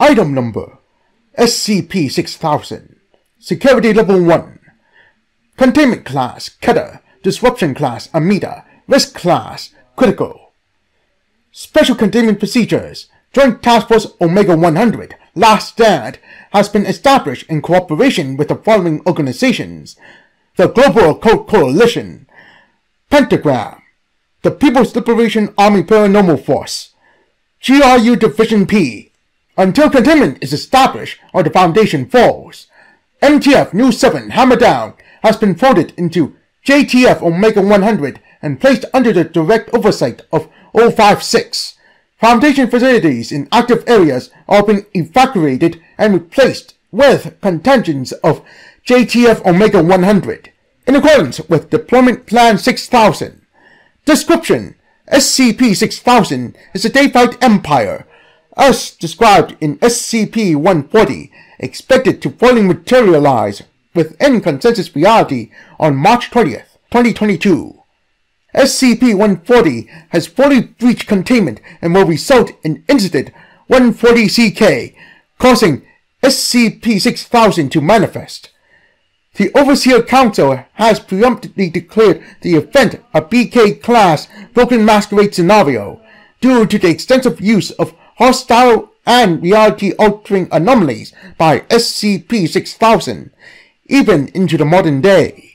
Item Number SCP-6000, Security Level 1, Containment Class Keter, Disruption Class Amida, Risk Class Critical. Special Containment Procedures: Joint Task Force Omega-100, Last Stand, has been established in cooperation with the following organizations: the Global Occult Coalition, Pentagram, the People's Liberation Army Paranormal Force, GRU Division P. Until containment is established or the foundation falls, MTF-New-7 Hammerdown has been folded into JTF Omega-100 and placed under the direct oversight of 056. Foundation facilities in active areas are being evacuated and replaced with contingents of JTF Omega-100 in accordance with Deployment Plan 6000. Description: SCP-6000 is a Daevite empire, as described in SCP-140, expected to fully materialize within consensus reality on March 20th, 2022. SCP-140 has fully breached containment and will result in Incident 140-CK, causing SCP-6000 to manifest. The Overseer Council has preemptively declared the event a BK-class broken masquerade scenario due to the extensive use of hostile and reality-altering anomalies by SCP-6000, even into the modern day.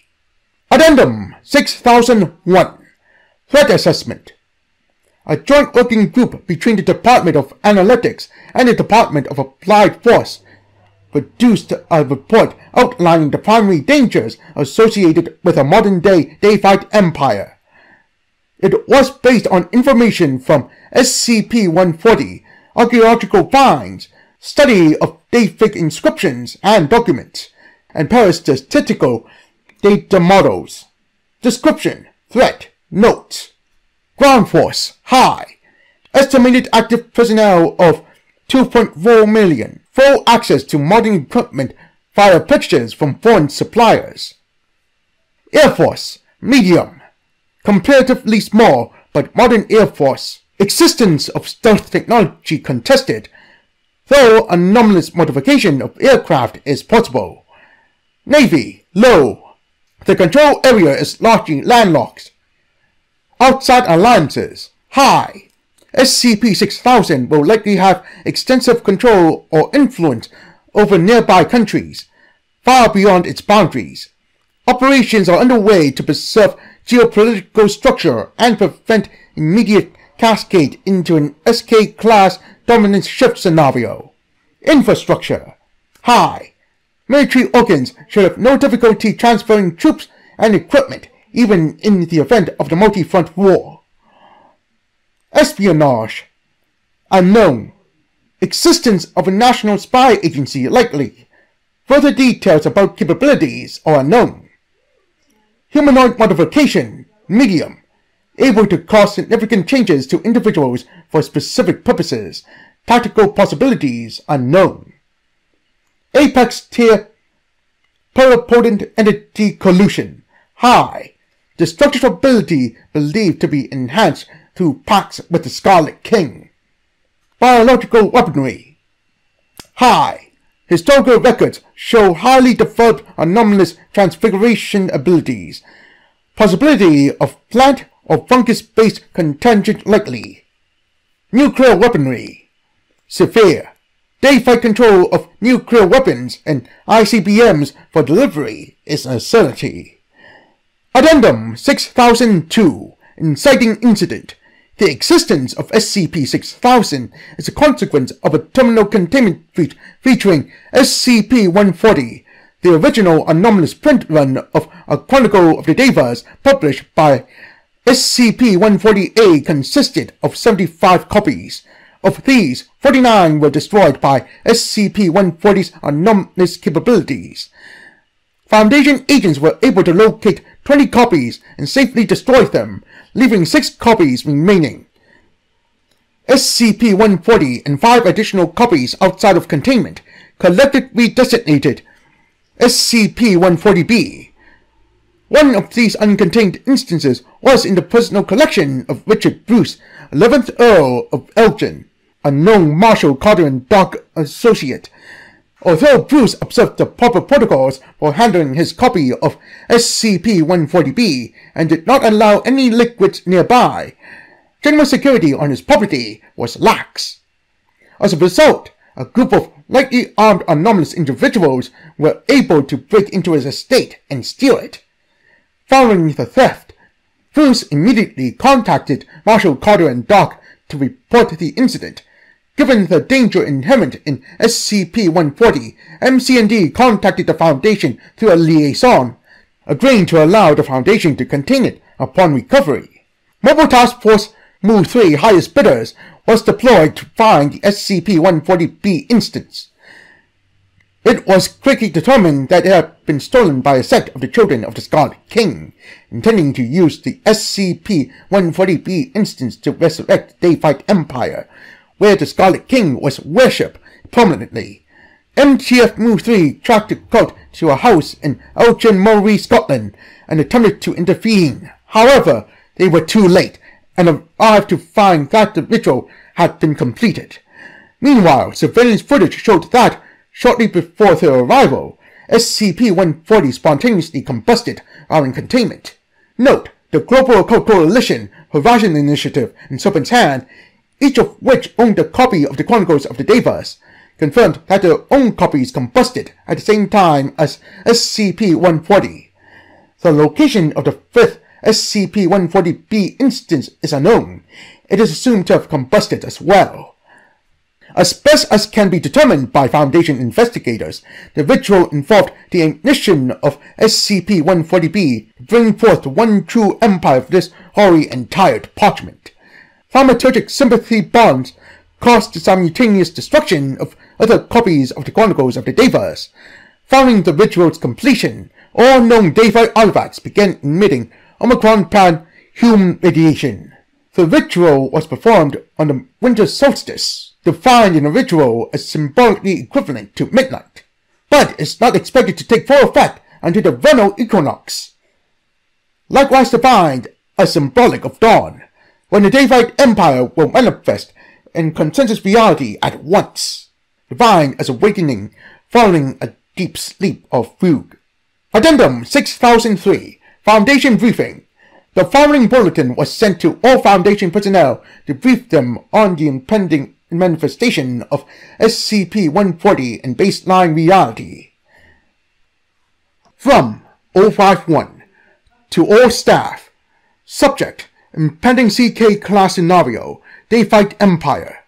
Addendum 6001, Threat Assessment. A joint working group between the Department of Analytics and the Department of Applied Force produced a report outlining the primary dangers associated with a modern-day Daevite empire. It was based on information from SCP-140, archaeological finds, study of Daevic inscriptions and documents, and parastatistical data models. Description: Threat Notes. Ground Force: High. Estimated active personnel of 2.4 million. Full access to modern equipment via pictures from foreign suppliers. Air Force: Medium. Comparatively small but modern Air Force. Existence of stealth technology contested, though anomalous modification of aircraft is possible. Navy: Low. The control area is largely landlocked. Outside alliances: High. SCP-6000 will likely have extensive control or influence over nearby countries, far beyond its boundaries. Operations are underway to preserve geopolitical structure and prevent immediate cascade into an SK class dominance shift scenario. Infrastructure: High. Military organs should have no difficulty transferring troops and equipment, even in the event of the multi-front war. Espionage: Unknown. Existence of a national spy agency likely. Further details about capabilities are unknown. Humanoid modification: Medium. Able to cause significant changes to individuals for specific purposes. Tactical possibilities unknown. Apex tier pluripotent entity collusion: High. Destructibility believed to be enhanced through pacts with the Scarlet King. Biological weaponry: High. Historical records show highly developed anomalous transfiguration abilities. Possibility of plant or fungus-based contingent likely. Nuclear weaponry: Severe. Dayfight control of nuclear weapons and ICBMs for delivery is a certainty. Addendum 6002, Inciting Incident. The existence of SCP-6000 is a consequence of a terminal containment breach featuring SCP-140, the original anomalous print run of a Chronicle of the Daeva published by SCP-140-A consisted of 75 copies. Of these, 49 were destroyed by SCP-140's anomalous capabilities. Foundation agents were able to locate 20 copies and safely destroy them, leaving 6 copies remaining. SCP-140 and 5 additional copies outside of containment collectively designated SCP-140-B. One of these uncontained instances was in the personal collection of Richard Bruce, 11th Earl of Elgin, unknown Marshall Carter and Doc associate. Although Bruce observed the proper protocols for handling his copy of SCP-140-B and did not allow any liquids nearby, general security on his property was lax. As a result, a group of lightly armed anomalous individuals were able to break into his estate and steal it. Following the theft, Bruce immediately contacted Marshall Carter and Doc to report the incident. Given the danger inherent in SCP-140, MC&D contacted the Foundation through a liaison, agreeing to allow the Foundation to contain it upon recovery. Mobile Task Force MU-3 highest bidders was deployed to find the SCP-140-B instance. It was quickly determined that it had been stolen by a sect of the Children of the Scarlet King, intending to use the SCP-140-B instance to resurrect the Daevite Empire, where the Scarlet King was worshipped permanently. MTF-New-3 tracked the cult to a house in Elgin, Moray, Scotland, and attempted to intervene. However, they were too late, and arrived to find that the ritual had been completed. Meanwhile, surveillance footage showed that, shortly before their arrival, SCP-140 spontaneously combusted while in containment. Note, the Global Occult Coalition, Horizon Initiative, and Serpent's Hand, each of which owned a copy of the Chronicles of the Daeva, confirmed that their own copies combusted at the same time as SCP-140. The location of the fifth SCP-140-B instance is unknown. It is assumed to have combusted as well. As best as can be determined by Foundation investigators, the ritual involved the ignition of SCP-140-B to bring forth one true empire of this hoary and tired parchment. Thaumaturgic sympathy bonds caused the simultaneous destruction of other copies of the Chronicles of the Daeva. Following the ritual's completion, all known Daeva artifacts began emitting Omicron pan-human radiation. The ritual was performed on the winter solstice, defined in the ritual as symbolically equivalent to midnight, but is not expected to take full effect until the vernal equinox, likewise defined as symbolic of dawn, when the Daevite Empire will manifest in consensus reality at once, defined as awakening following a deep sleep or fugue. Addendum 6003. Foundation briefing. The following bulletin was sent to all Foundation personnel to brief them on the impending manifestation of SCP-140 in baseline reality. From 051 to all staff. Subject: impending CK class scenario, Daevite Empire.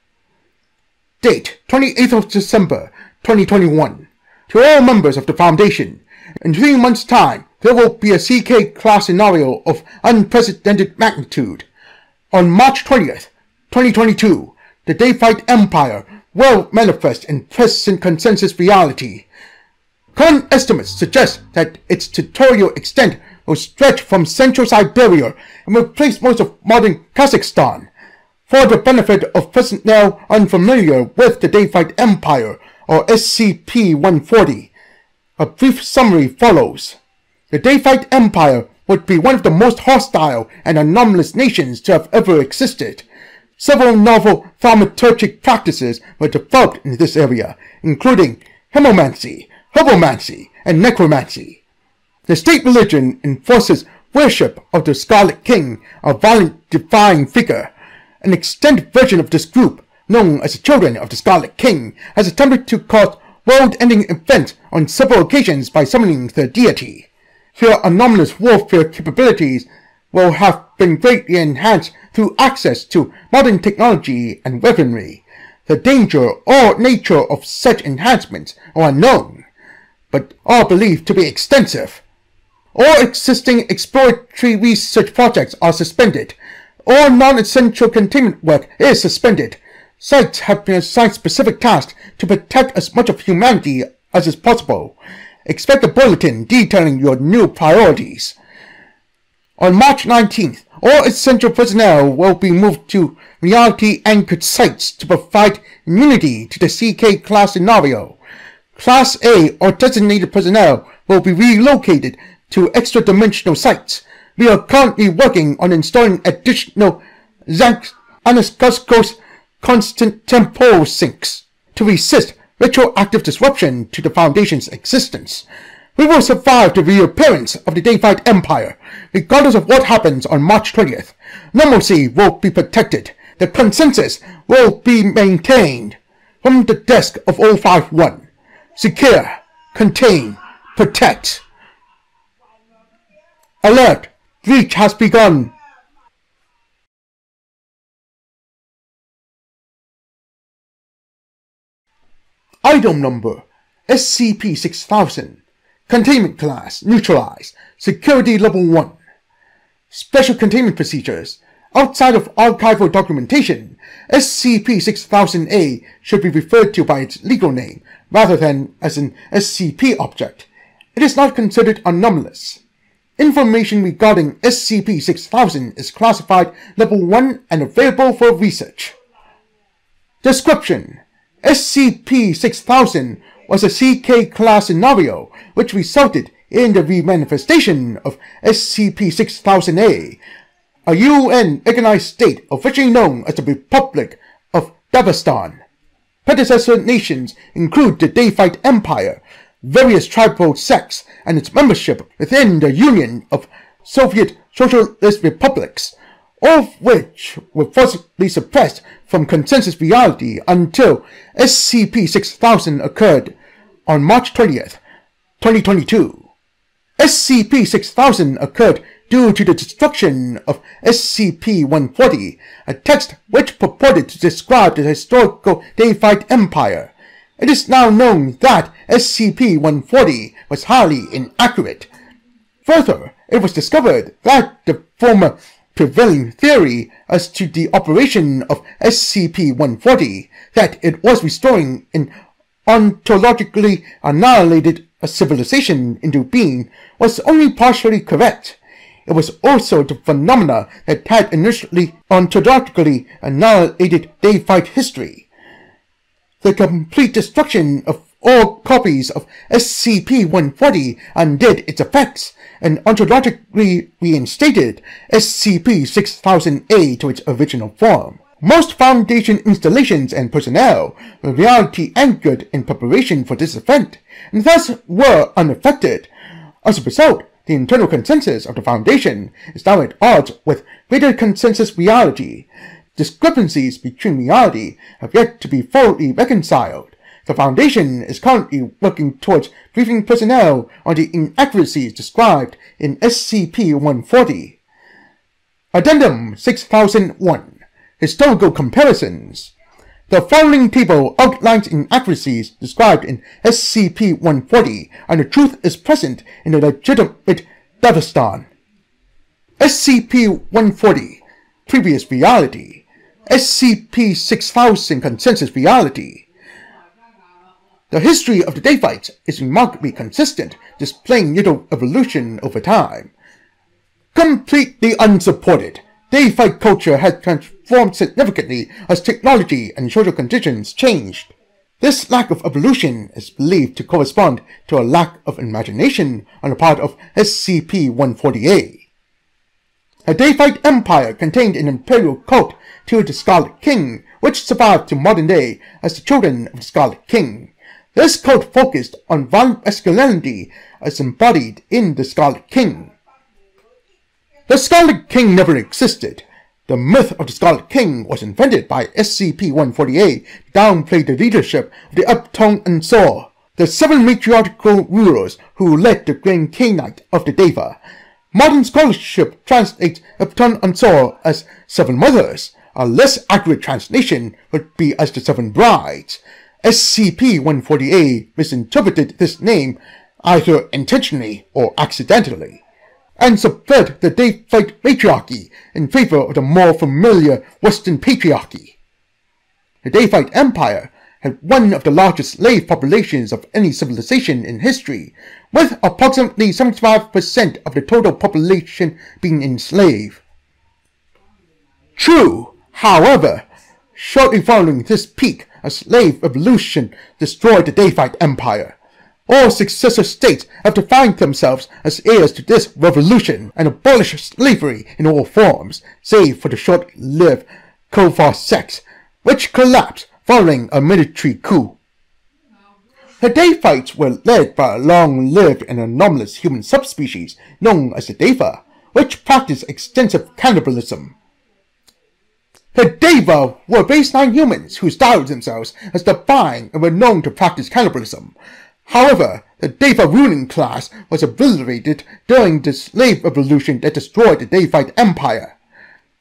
Date: 28th of December, 2021. To all members of the Foundation, in 3 months' time, there will be a CK class scenario of unprecedented magnitude. On March 20th, 2022, the Daevite Empire will manifest in present consensus reality. Current estimates suggest that its territorial extent will stretch from central Siberia and replace most of modern Kazakhstan. For the benefit of personnel unfamiliar with the Daevite Empire, or SCP-140, a brief summary follows. The Daevite Empire would be one of the most hostile and anomalous nations to have ever existed. Several novel thaumaturgic practices were developed in this area, including hemomancy, herbomancy, and necromancy. The state religion enforces worship of the Scarlet King, a violent divine figure. An extended version of this group, known as the Children of the Scarlet King, has attempted to cause world-ending events on several occasions by summoning their deity. Their anomalous warfare capabilities will have been greatly enhanced through access to modern technology and weaponry. The danger or nature of such enhancements are unknown, but are believed to be extensive. All existing exploratory research projects are suspended. All non-essential containment work is suspended. Sites have been assigned specific tasks to protect as much of humanity as is possible. Expect a bulletin detailing your new priorities. On March 19th, all essential personnel will be moved to reality-anchored sites to provide immunity to the CK class scenario. Class A or designated personnel will be relocated to extra-dimensional sites. We are currently working on installing additional Zank Anaskoscos constant temporal sinks to resist retroactive disruption to the Foundation's existence. We will survive the reappearance of the Daevite Empire, regardless of what happens on March 20th. Normalcy will be protected. The consensus will be maintained. From the desk of 051. Secure. Contain. Protect. Alert! Breach has begun! Item number SCP-6000. Containment class neutralized. Security level 1. Special containment procedures. Outside of archival documentation, SCP-6000-A should be referred to by its legal name rather than as an SCP object. It is not considered anomalous. Information regarding SCP-6000 is classified level 1 and available for research. Description: SCP-6000 was a CK class scenario which resulted in the remanifestation of SCP-6000-A, a UN-recognized state officially known as the Republic of Daevastan. Predecessor nations include the Daevite Empire, various tribal sects, and its membership within the Union of Soviet Socialist Republics, all of which were forcibly suppressed from consensus reality until SCP-6000 occurred on March 20th, 2022. SCP-6000 occurred due to the destruction of SCP-140, a text which purported to describe the historical Daevite Empire. It is now known that SCP-140 was highly inaccurate. Further, it was discovered that the former prevailing theory as to the operation of SCP-140, that it was restoring an ontologically annihilated civilization into being, was only partially correct. It was also the phenomena that had initially ontologically annihilated Daevite history. The complete destruction of all copies of SCP-140 undid its effects, and ontologically reinstated SCP-6000-A to its original form. Most Foundation installations and personnel were reality anchored in preparation for this event, and thus were unaffected. As a result, the internal consensus of the Foundation is now at odds with greater consensus reality. Discrepancies between reality have yet to be fully reconciled. The Foundation is currently working towards briefing personnel on the inaccuracies described in SCP-140. Addendum 6001. Historical comparisons. The following table outlines inaccuracies described in SCP-140, and the truth is present in the legitimate Daevastan. SCP-140 Previous Reality. SCP-6000 Consensus Reality. The history of the Daevites is remarkably consistent, displaying little evolution over time. Completely unsupported, Daevite culture has transformed significantly as technology and social conditions changed. This lack of evolution is believed to correspond to a lack of imagination on the part of SCP-140-A. A Daevite empire contained an imperial cult to the Scarlet King, which survived to modern day as the Children of the Scarlet King. This cult focused on violent masculinity as embodied in the Scarlet King. The Scarlet King never existed. The myth of the Scarlet King was invented by SCP-140-A to downplay the leadership of the Upton and Saur, the seven matriarchal rulers who led the Grand Khanate of the Daeva. Modern scholarship translates Upton and Saur as Seven Mothers. A less accurate translation would be as the Seven Brides. SCP-140-A misinterpreted this name either intentionally or accidentally, and subvert the Daevite matriarchy in favor of the more familiar Western patriarchy. The Daevite Empire had one of the largest slave populations of any civilization in history, with approximately 75% of the total population being enslaved. True, however, shortly following this peak, a slave revolution destroyed the Daevite Empire. All successive states have defined themselves as heirs to this revolution and abolished slavery in all forms, save for the short-lived Kovar sect, which collapsed following a military coup. The Daevites were led by a long-lived and anomalous human subspecies known as the Daeva, which practiced extensive cannibalism. The Daeva were baseline humans who styled themselves as divine and were known to practice cannibalism. However, the Daeva ruling class was obliterated during the slave revolution that destroyed the Daevite Empire.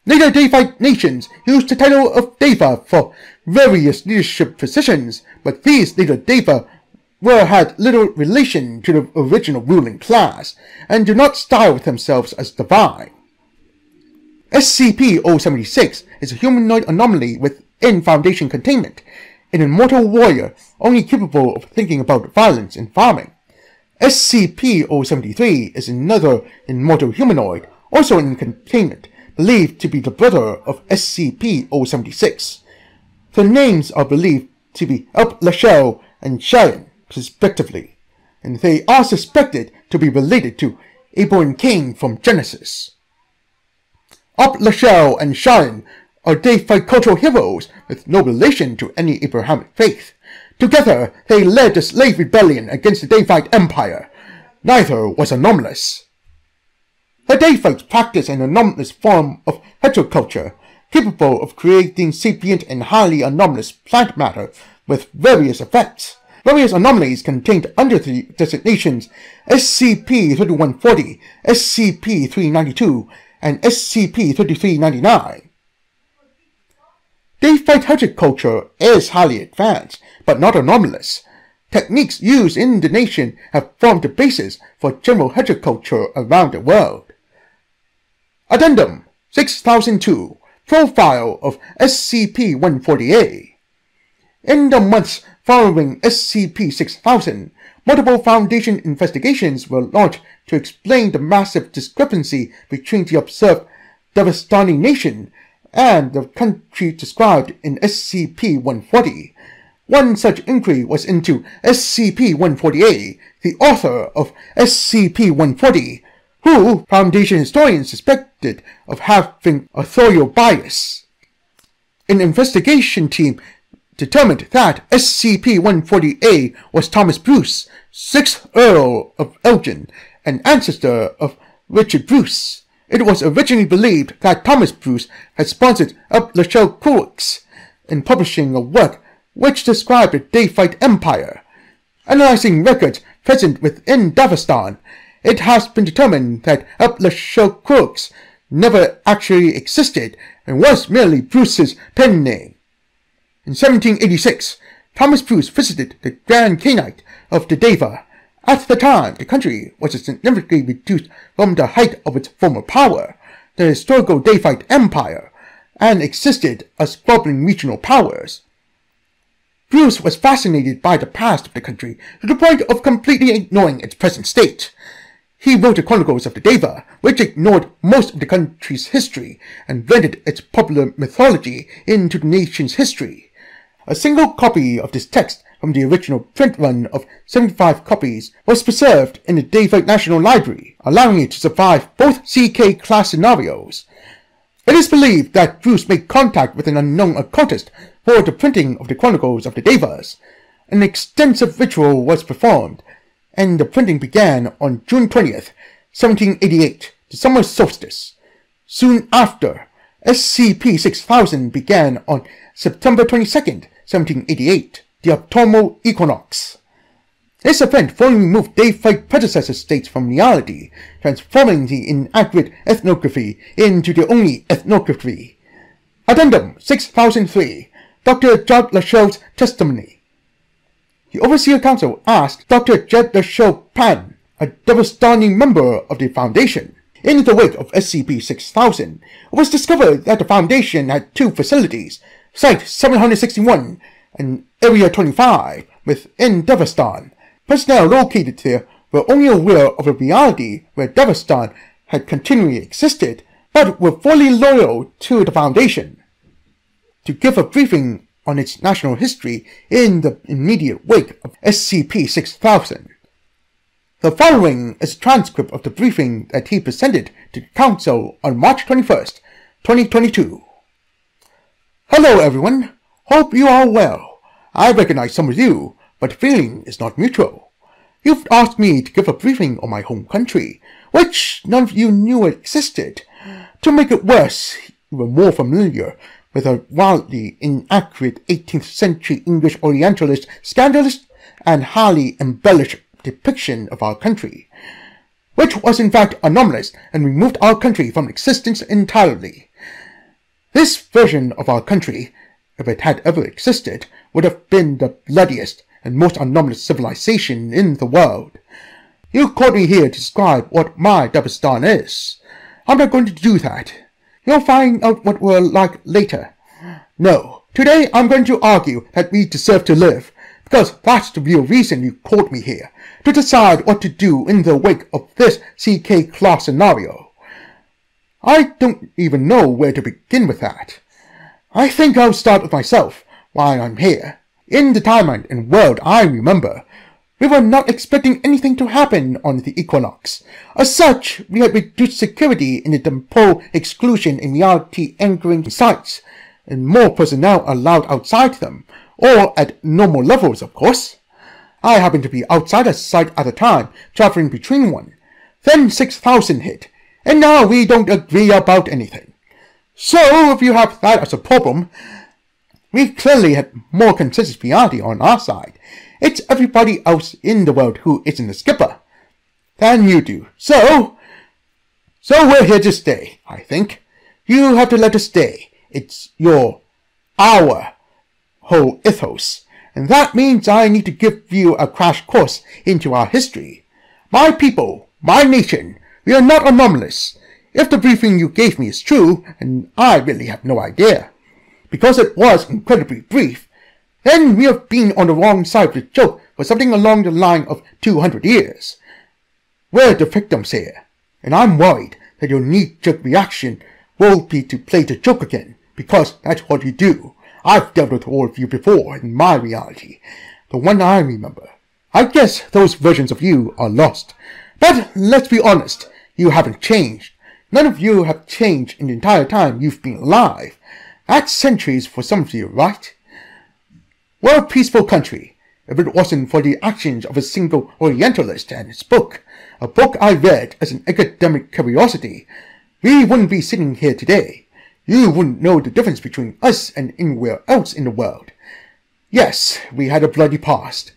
Later Daevite nations used the title of Daeva for various leadership positions, but these later Daeva had little relation to the original ruling class, and do not style themselves as divine. SCP-076 is a humanoid anomaly within Foundation containment, an immortal warrior only capable of thinking about violence and farming. SCP-073 is another immortal humanoid, also in containment, believed to be the brother of SCP-076. Their names are believed to be Uplashow and Sharon, respectively, and they are suspected to be related to Abel and Cain from Genesis. Uplashow and Sharon are Daevite cultural heroes with no relation to any Abrahamic faith. Together, they led the slave rebellion against the Daevite Empire. Neither was anomalous. The Daevites practice an anomalous form of heteroculture, capable of creating sapient and highly anomalous plant matter with various effects. Various anomalies contained under the designations SCP-3140, SCP-392, and SCP-3399. Daevite horticulture is highly advanced, but not anomalous. Techniques used in the nation have formed the basis for general horticulture around the world. Addendum 6002, Profile of SCP-140-A. In the months following SCP-6000, multiple Foundation investigations were launched to explain the massive discrepancy between the observed Devastani nation and the country described in SCP-140. One such inquiry was into SCP-140-A, the author of SCP-140, who Foundation historians suspected of having authorial bias. An investigation team determined that SCP-140-A was Thomas Bruce, 6th Earl of Elgin, an ancestor of Richard Bruce. It was originally believed that Thomas Bruce had sponsored Uplashow Quirks in publishing a work which described the Daevite Empire. Analyzing records present within Davastan, it has been determined that Uplashow Quirks never actually existed and was merely Bruce's pen name. In 1786, Thomas Bruce visited the Grand Khanate of the Daeva. At the time, the country was significantly reduced from the height of its former power, the historical Daevite Empire, and existed as squabbling regional powers. Bruce was fascinated by the past of the country to the point of completely ignoring its present state. He wrote the Chronicles of the Daeva, which ignored most of the country's history and blended its popular mythology into the nation's history. A single copy of this text from the original print run of 75 copies was preserved in the Daevite National Library, allowing it to survive both CK class scenarios. It is believed that Bruce made contact with an unknown occultist for the printing of the Chronicles of the Daevas. An extensive ritual was performed, and the printing began on June 20th, 1788, the summer solstice. Soon after, SCP-6000 began on September 22nd, 1788. The autumnal equinox. This event fully removed Daevite predecessor states from reality, transforming the inaccurate ethnography into the only ethnography. Addendum 6003, Dr. Judd Lashow's testimony. The Overseer Council asked Dr. Judd Lashow Pan, a Devastani member of the Foundation. In the wake of SCP-6000, it was discovered that the Foundation had two facilities, Site-761 and Area 25 within Devastan. Personnel located there were only aware of a reality where Devastan had continually existed, but were fully loyal to the Foundation. To give a briefing on its national history in the immediate wake of SCP-6000. The following is a transcript of the briefing that he presented to the Council on March 21st, 2022. Hello everyone! Hope you are well. I recognize some of you, but the feeling is not mutual. You've asked me to give a briefing on my home country, which none of you knew existed. To make it worse, you were more familiar with a wildly inaccurate 18th century English Orientalist, scandalous, and highly embellished depiction of our country, which was in fact anomalous and removed our country from existence entirely. This version of our country, if it had ever existed, would have been the bloodiest and most anomalous civilization in the world. You called me here to describe what my Daevastan is. I'm not going to do that. You'll find out what we're like later. No, today I'm going to argue that we deserve to live, because that's the real reason you called me here, to decide what to do in the wake of this CK class scenario. I don't even know where to begin with that. I think I'll start with myself while I'm here. In the timeline and world I remember, we were not expecting anything to happen on the equinox. As such, we had reduced security in the temporal exclusion and reality anchoring sites, and more personnel allowed outside them, or at normal levels, of course. I happened to be outside a site at a time, traveling between one. Then 6000 hit, and now we don't agree about anything. So, if you have that as a problem, we clearly had more consistency on our side. It's everybody else in the world who isn't a skipper than you do. So we're here to stay, I think. You have to let us stay. It's our whole ethos. And that means I need to give you a crash course into our history. My people, my nation, we are not anomalous. If the briefing you gave me is true, and I really have no idea, because it was incredibly brief, then we have been on the wrong side of the joke for something along the line of 200 years. We're the victims here, and I'm worried that your knee-jerk reaction will be to play the joke again, because that's what you do. I've dealt with all of you before in my reality, the one I remember. I guess those versions of you are lost, but let's be honest, you haven't changed. None of you have changed in the entire time you've been alive. That's centuries for some of you, right? We're a peaceful country, if it wasn't for the actions of a single Orientalist and his book, a book I read as an academic curiosity. We wouldn't be sitting here today. You wouldn't know the difference between us and anywhere else in the world. Yes, we had a bloody past,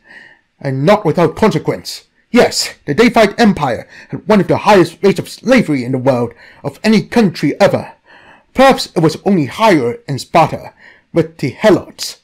and not without consequence. Yes, the Daevite Empire had one of the highest rates of slavery in the world of any country ever. Perhaps it was only higher in Sparta, with the Helots.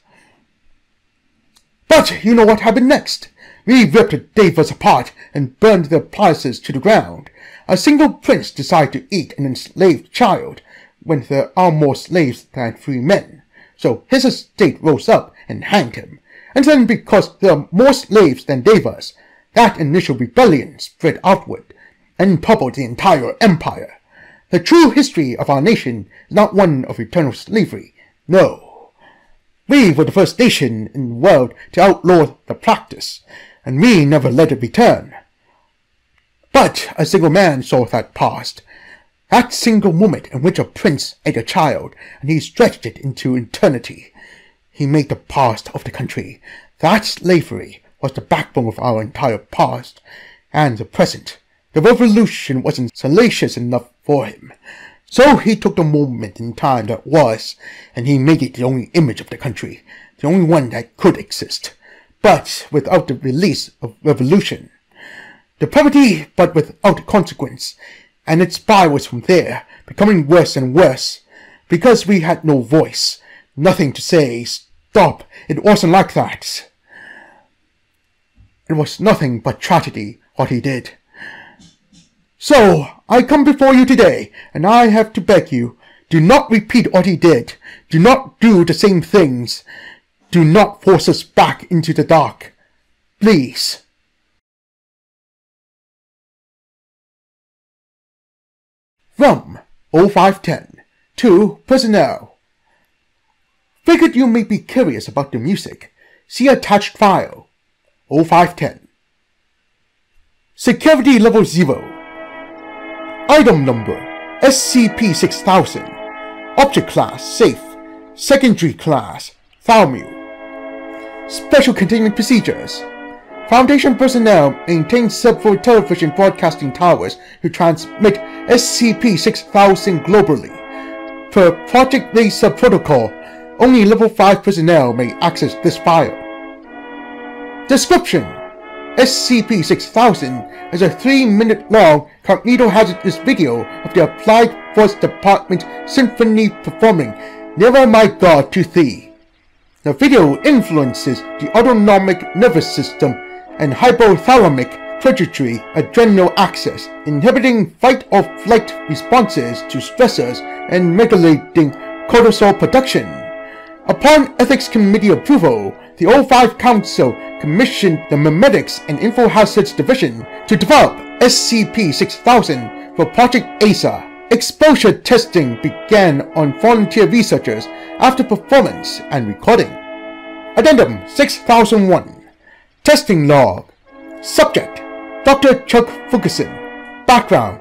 But you know what happened next? We ripped the Daevas apart and burned their palaces to the ground. A single prince decided to eat an enslaved child, when there are more slaves than free men. So his estate rose up and hanged him. And then because there are more slaves than Daevas, that initial rebellion spread outward and toppled the entire empire. The true history of our nation is not one of eternal slavery, no. We were the first nation in the world to outlaw the practice, and we never let it return. But a single man saw that past, that single moment in which a prince ate a child and he stretched it into eternity. He made the past of the country, that slavery, was the backbone of our entire past and the present. The revolution wasn't salacious enough for him, so he took the moment in time that was, and he made it the only image of the country, the only one that could exist, but without the release of revolution. The poverty, but without consequence, and its spirals from there, becoming worse and worse, because we had no voice, nothing to say, stop, it wasn't like that. It was nothing but tragedy, what he did. So, I come before you today, and I have to beg you, do not repeat what he did. Do not do the same things. Do not force us back into the dark. Please. From 0510 to Personnel. Figured you may be curious about the music. See attached file. 0510. Security Level 0. Item Number SCP-6000. Object Class Safe. Secondary Class FOMU. Special Containment Procedures. Foundation personnel maintain several television broadcasting towers to transmit SCP-6000 globally. Per Project Acer protocol, only Level 5 personnel may access this file. Description: SCP-6000 is a 3-minute-long cognitohazardous video of the Applied Force Department Symphony performing Never My God to Thee. The video influences the autonomic nervous system and hypothalamic pituitary adrenal axis, inhibiting fight or flight responses to stressors and regulating cortisol production. Upon Ethics Committee approval, the O5 Council commissioned the Memetics and Infohazards Division to develop SCP-6000 for Project Acer. Exposure testing began on volunteer researchers after performance and recording. Addendum 6001. Testing Log. Subject: Dr. Chuck Ferguson. Background: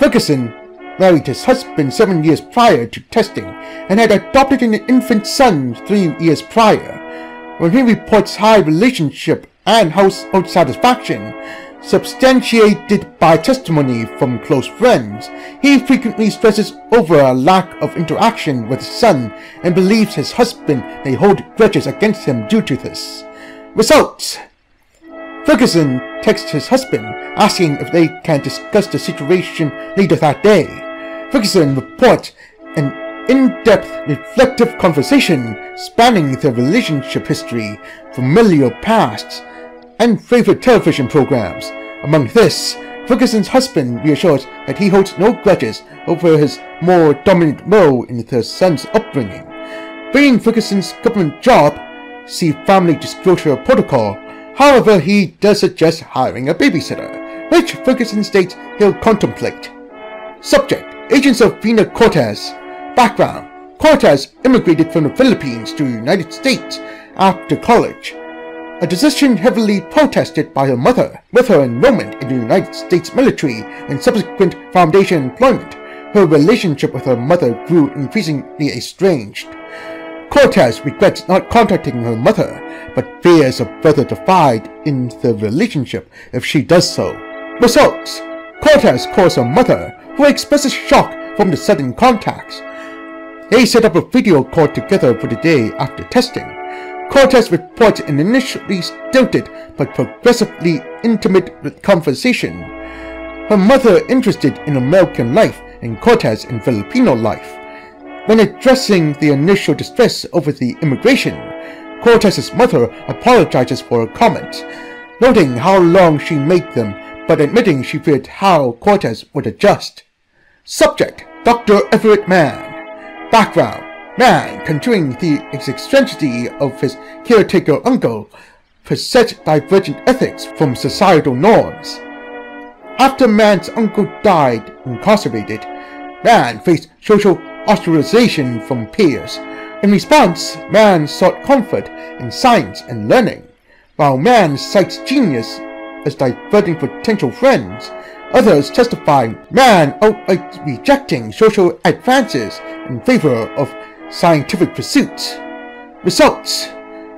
Ferguson married his husband 7 years prior to testing and had adopted an infant son 3 years prior. When he reports high relationship and household satisfaction, substantiated by testimony from close friends, he frequently stresses over a lack of interaction with his son and believes his husband may hold grudges against him due to this. Results: Ferguson texts his husband asking if they can discuss the situation later that day. Ferguson reports an in-depth reflective conversation spanning their relationship history, familial pasts, and favorite television programs. Among this, Ferguson's husband reassures that he holds no grudges over his more dominant role in their son's upbringing. Being Ferguson's government job, see Family Disclosure Protocol. However, he does suggest hiring a babysitter, which Ferguson states he'll contemplate. Subject: Agents of Vina Cortez. Background: Cortez immigrated from the Philippines to the United States after college, a decision heavily protested by her mother. With her enrollment in the United States military and subsequent Foundation employment, her relationship with her mother grew increasingly estranged. Cortez regrets not contacting her mother, but fears a further divide in the relationship if she does so. Results: Cortez calls her mother, who expresses shock from the sudden contacts. They set up a video call together for the day after testing. Cortez reports an initially stilted but progressively intimate conversation. Her mother interested in American life and Cortez in Filipino life. When addressing the initial distress over the immigration, Cortez's mother apologizes for her comments, noting how long she made them but admitting she feared how Cortez would adjust. Subject: Dr. Everett Mann. Background: Mann, continuing the eccentricity of his caretaker uncle, possessed divergent ethics from societal norms. After Mann's uncle died incarcerated, Mann faced social ostracization from peers. In response, Mann sought comfort in science and learning. While Mann cites genius as diverting potential friends, others testify Mann outright rejecting social advances in favor of scientific pursuits. Results: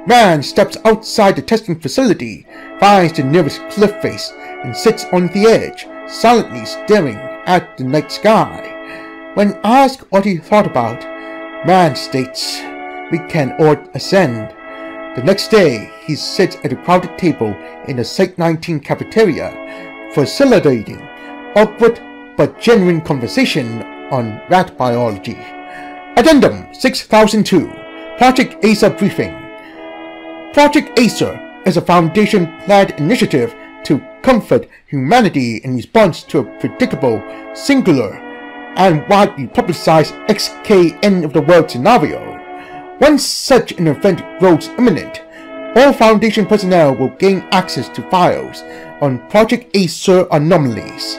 Mann steps outside the testing facility, finds the nearest cliff face, and sits on the edge, silently staring at the night sky. When asked what he thought about, Mann states, "We can all ascend." The next day, he sits at a crowded table in the Site-19 cafeteria, facilitating awkward but genuine conversation on rat biology. Addendum 6002. Project Acer Briefing. Project Acer is a Foundation-led initiative to comfort humanity in response to a predictable, singular, and widely publicized SK end of the world scenario. Once such an event grows imminent, all Foundation personnel will gain access to files on Project Acer anomalies.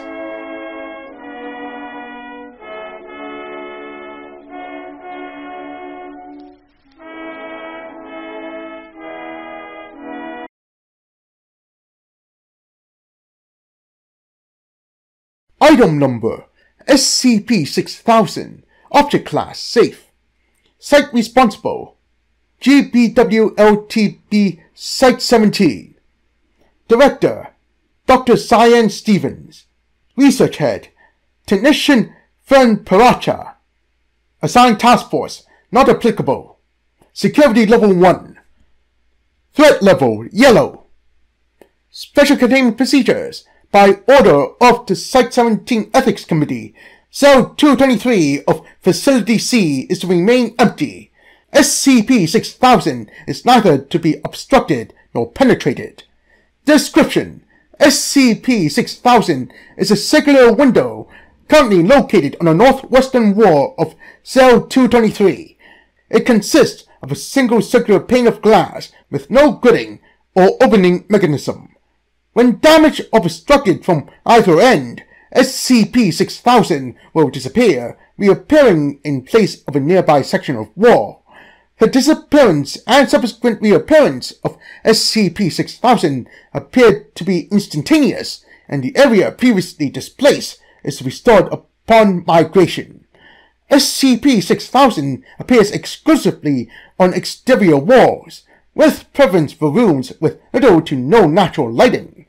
Item Number: SCP-6000. Object Class: Safe. Site Responsible: GBWLTB Site-17. Director, Dr. Cyan Stevens. Research Head, Technician Fern Paracha. Assigned Task Force, not applicable. Security Level 1. Threat Level, Yellow. Special Containment Procedures, by order of the Site-17 Ethics Committee, Cell 223 of Facility C is to remain empty. SCP-6000 is neither to be obstructed nor penetrated. Description: SCP-6000 is a circular window currently located on the northwestern wall of Cell 223. It consists of a single circular pane of glass with no gridding or opening mechanism. When damaged or obstructed from either end, SCP-6000 will disappear, reappearing in place of a nearby section of wall. The disappearance and subsequent reappearance of SCP-6000 appeared to be instantaneous, and the area previously displaced is restored upon migration. SCP-6000 appears exclusively on exterior walls, with preference for rooms with little to no natural lighting.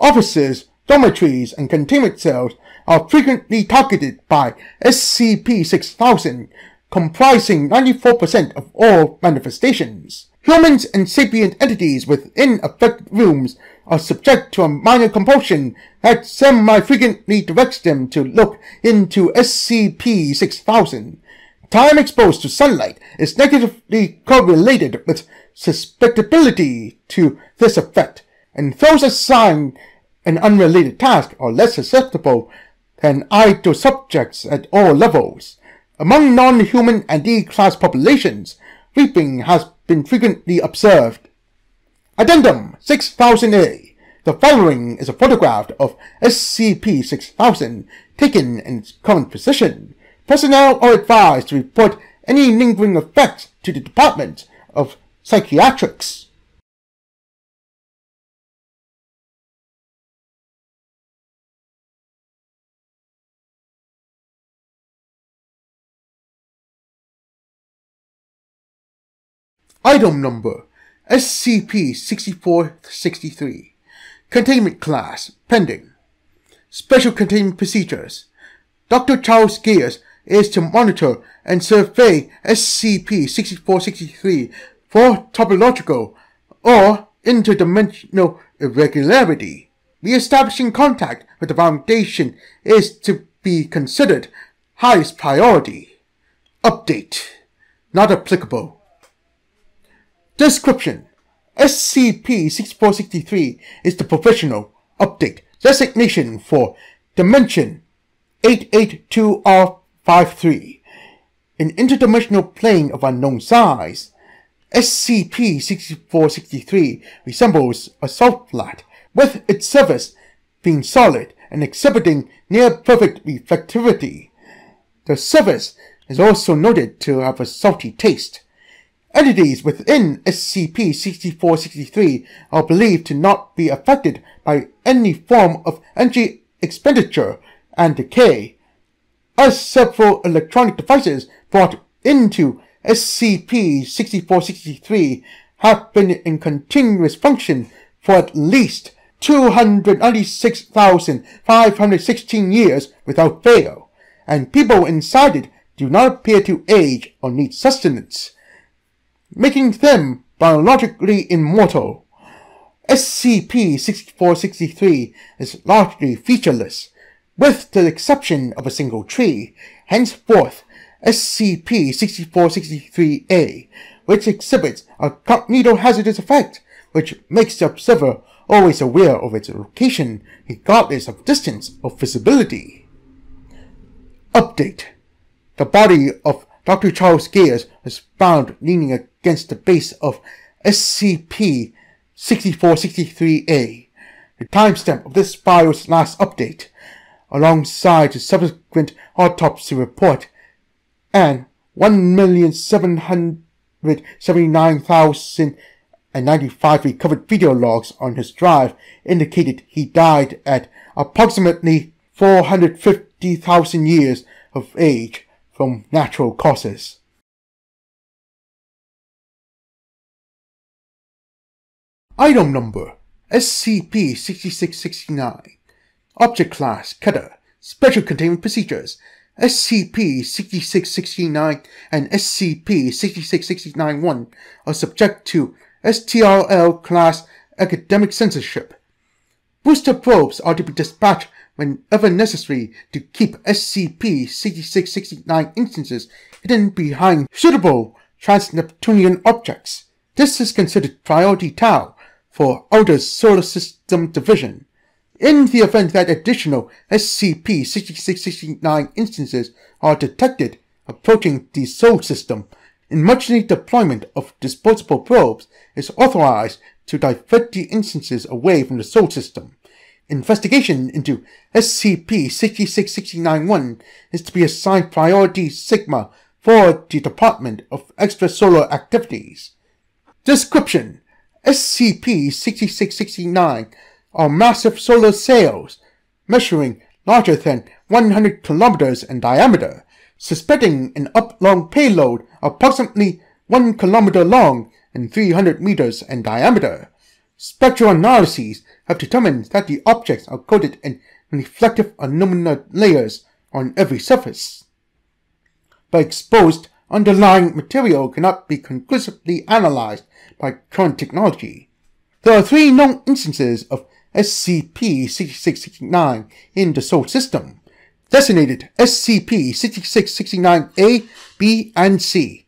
Offices, dormitories, and containment cells are frequently targeted by SCP-6000, comprising 94% of all manifestations. Humans and sapient entities within affected rooms are subject to a minor compulsion that semi-frequently directs them to look into SCP-6000. Time exposed to sunlight is negatively correlated with susceptibility to this effect, and those assigned an unrelated task are less susceptible than idle subjects at all levels. Among non-human and D-class populations, reaping has been frequently observed. Addendum 6000-A. The following is a photograph of SCP-6000 taken in its current position. Personnel are advised to report any lingering effects to the Department of Psychiatrics. Item Number SCP-6463. Containment Class Pending. Special Containment Procedures. Dr. Charles Gaius is to monitor and survey SCP-6463 for topological or interdimensional irregularity. Re-establishing contact with the Foundation is to be considered highest priority. Update: not applicable. Description: SCP-6463 is the provisional update designation for Dimension 882R53, an interdimensional plane of unknown size. SCP-6463 resembles a salt flat, with its surface being solid and exhibiting near-perfect reflectivity. The surface is also noted to have a salty taste. Entities within SCP-6463 are believed to not be affected by any form of energy expenditure and decay, as several electronic devices brought into SCP-6463 have been in continuous function for at least 296,516 years without fail, and people inside it do not appear to age or need sustenance, making them biologically immortal. SCP-6463 is largely featureless, with the exception of a single tree. Henceforth, SCP-6463-A, which exhibits a cognito hazardous effect, which makes the observer always aware of its location, regardless of distance or visibility. Update: the body of Dr. Charles Gaius was found leaning against the base of SCP-6463-A. The timestamp of this file's last update, alongside the subsequent autopsy report, and 1,779,095 recovered video logs on his drive, indicated he died at approximately 450,000 years of age from natural causes. Item Number SCP-6669. Object Class Cutter. Special Containment Procedures. SCP-6669 and SCP-6669-1 are subject to STRL Class Academic Censorship. Booster probes are to be dispatched whenever necessary to keep SCP-6669 instances hidden behind suitable trans-Neptunian objects. This is considered Priority Tau for Outer Solar System Division. In the event that additional SCP-6669 instances are detected approaching the Sol System, emergency deployment of disposable probes is authorized to divert the instances away from the Sol System. Investigation into SCP-6669-1 is to be assigned Priority Sigma for the Department of Extrasolar Activities. Description: SCP-6669 are massive solar sails, measuring larger than 100 kilometers in diameter, suspending an oblong payload approximately 1 kilometer long and 300 meters in diameter. Spectral analyses have determined that the objects are coated in reflective alumina layers on every surface, but exposed underlying material cannot be conclusively analyzed by current technology. There are 3 known instances of SCP-6669 in the Sol System, designated SCP-6669-A, B, and C.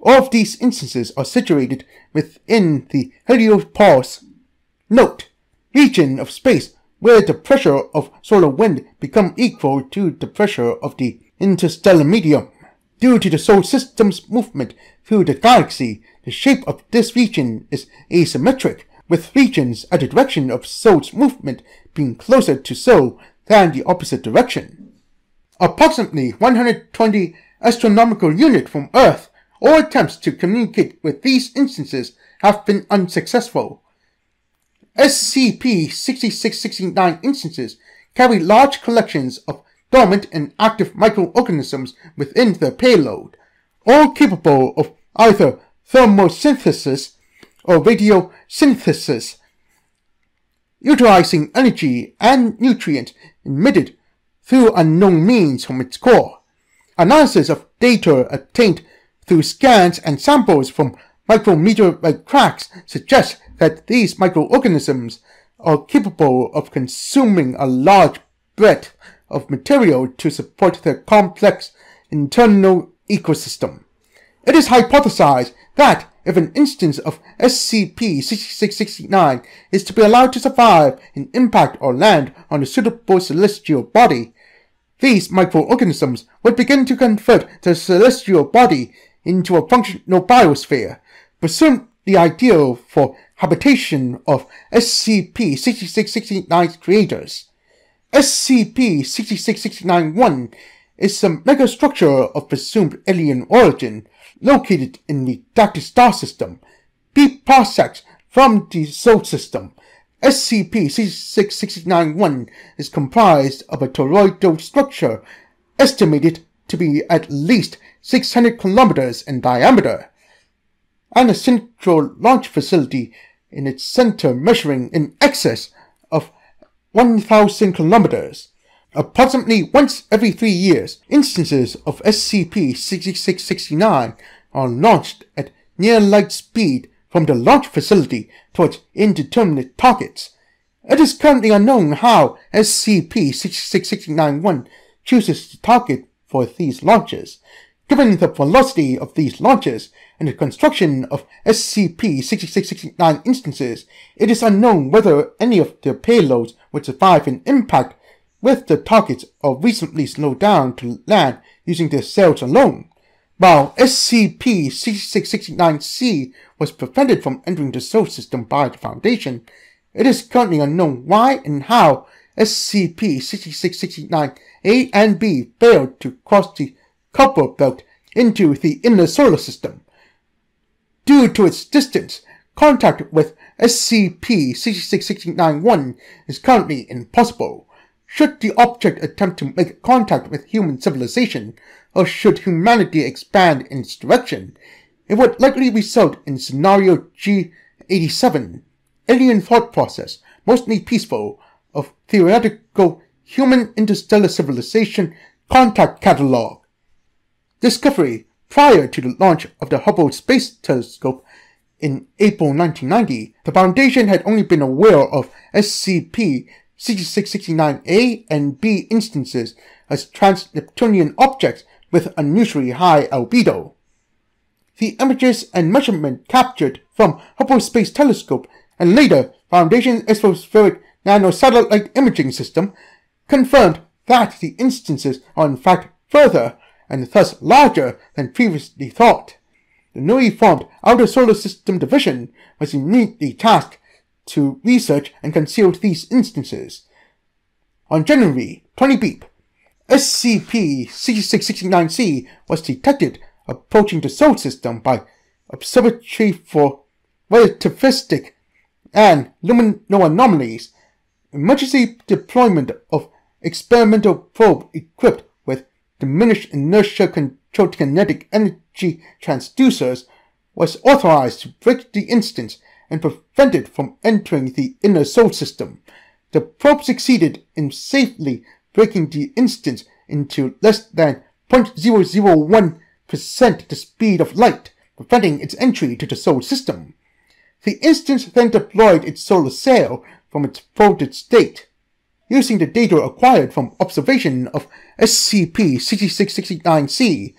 All of these instances are situated within the heliopause, note, region of space where the pressure of solar wind become equal to the pressure of the interstellar medium. Due to the Sol System's movement through the galaxy, the shape of this region is asymmetric, with regions at the direction of Sol's movement being closer to Sol than the opposite direction. Approximately 120 astronomical units from Earth, all attempts to communicate with these instances have been unsuccessful. SCP-6669 instances carry large collections of dormant and active microorganisms within their payload, all capable of either thermosynthesis or radiosynthesis, utilizing energy and nutrients emitted through unknown means from its core. Analysis of data obtained through scans and samples from micrometeorite cracks suggests that these microorganisms are capable of consuming a large breadth of material to support their complex internal ecosystem. It is hypothesized that if an instance of SCP-6669 is to be allowed to survive an impact or land on a suitable celestial body, these microorganisms would begin to convert the celestial body into a functional biosphere, presumably ideal for habitation of SCP-6669's creators. SCP-6669-1 is a megastructure of presumed alien origin, located in the Dark Star System, B parsecs from the Sol System. SCP-6669-1 is comprised of a toroidal structure estimated to be at least 600 kilometers in diameter, and a central launch facility in its center measuring in excess of 1,000 kilometers. Approximately once every 3 years, instances of SCP-6669 are launched at near light speed from the launch facility towards indeterminate targets. It is currently unknown how SCP-6669-1 chooses the target for these launches. Given the velocity of these launches and the construction of SCP-6669 instances, it is unknown whether any of their payloads would survive an impact, with the targets are recently slowed down to land using their sails alone. While SCP-6669-C was prevented from entering the Sol System by the Foundation, it is currently unknown why and how SCP-6669-A and B failed to cross the copper belt into the inner solar system. Due to its distance, contact with SCP-6669-1 is currently impossible. Should the object attempt to make contact with human civilization, or should humanity expand in its direction, it would likely result in Scenario G-87, alien thought process, mostly peaceful, of theoretical human interstellar civilization contact catalog. Discovery prior to the launch of the Hubble Space Telescope in April 1990, the Foundation had only been aware of SCP-6669-A and B instances as trans-Neptunian objects with unusually high albedo. The images and measurements captured from Hubble Space Telescope and later Foundation Exospheric Nanosatellite Imaging System confirmed that the instances are in fact further and thus larger than previously thought. The newly formed Outer Solar System Division was immediately tasked to research and conceal these instances. On January 20 beep, SCP-6669-C was detected approaching the Sol System by Observatory for Relativistic and Lumino Anomalies. Emergency deployment of experimental probe equipped with diminished inertia controlled kinetic energy transducers was authorized to break the instance and prevent it from entering the inner Sol System. The probe succeeded in safely breaking the instance into less than 0.001% the speed of light, preventing its entry to the Sol System. The instance then deployed its solar sail from its folded state. Using the data acquired from observation of SCP-6669-C,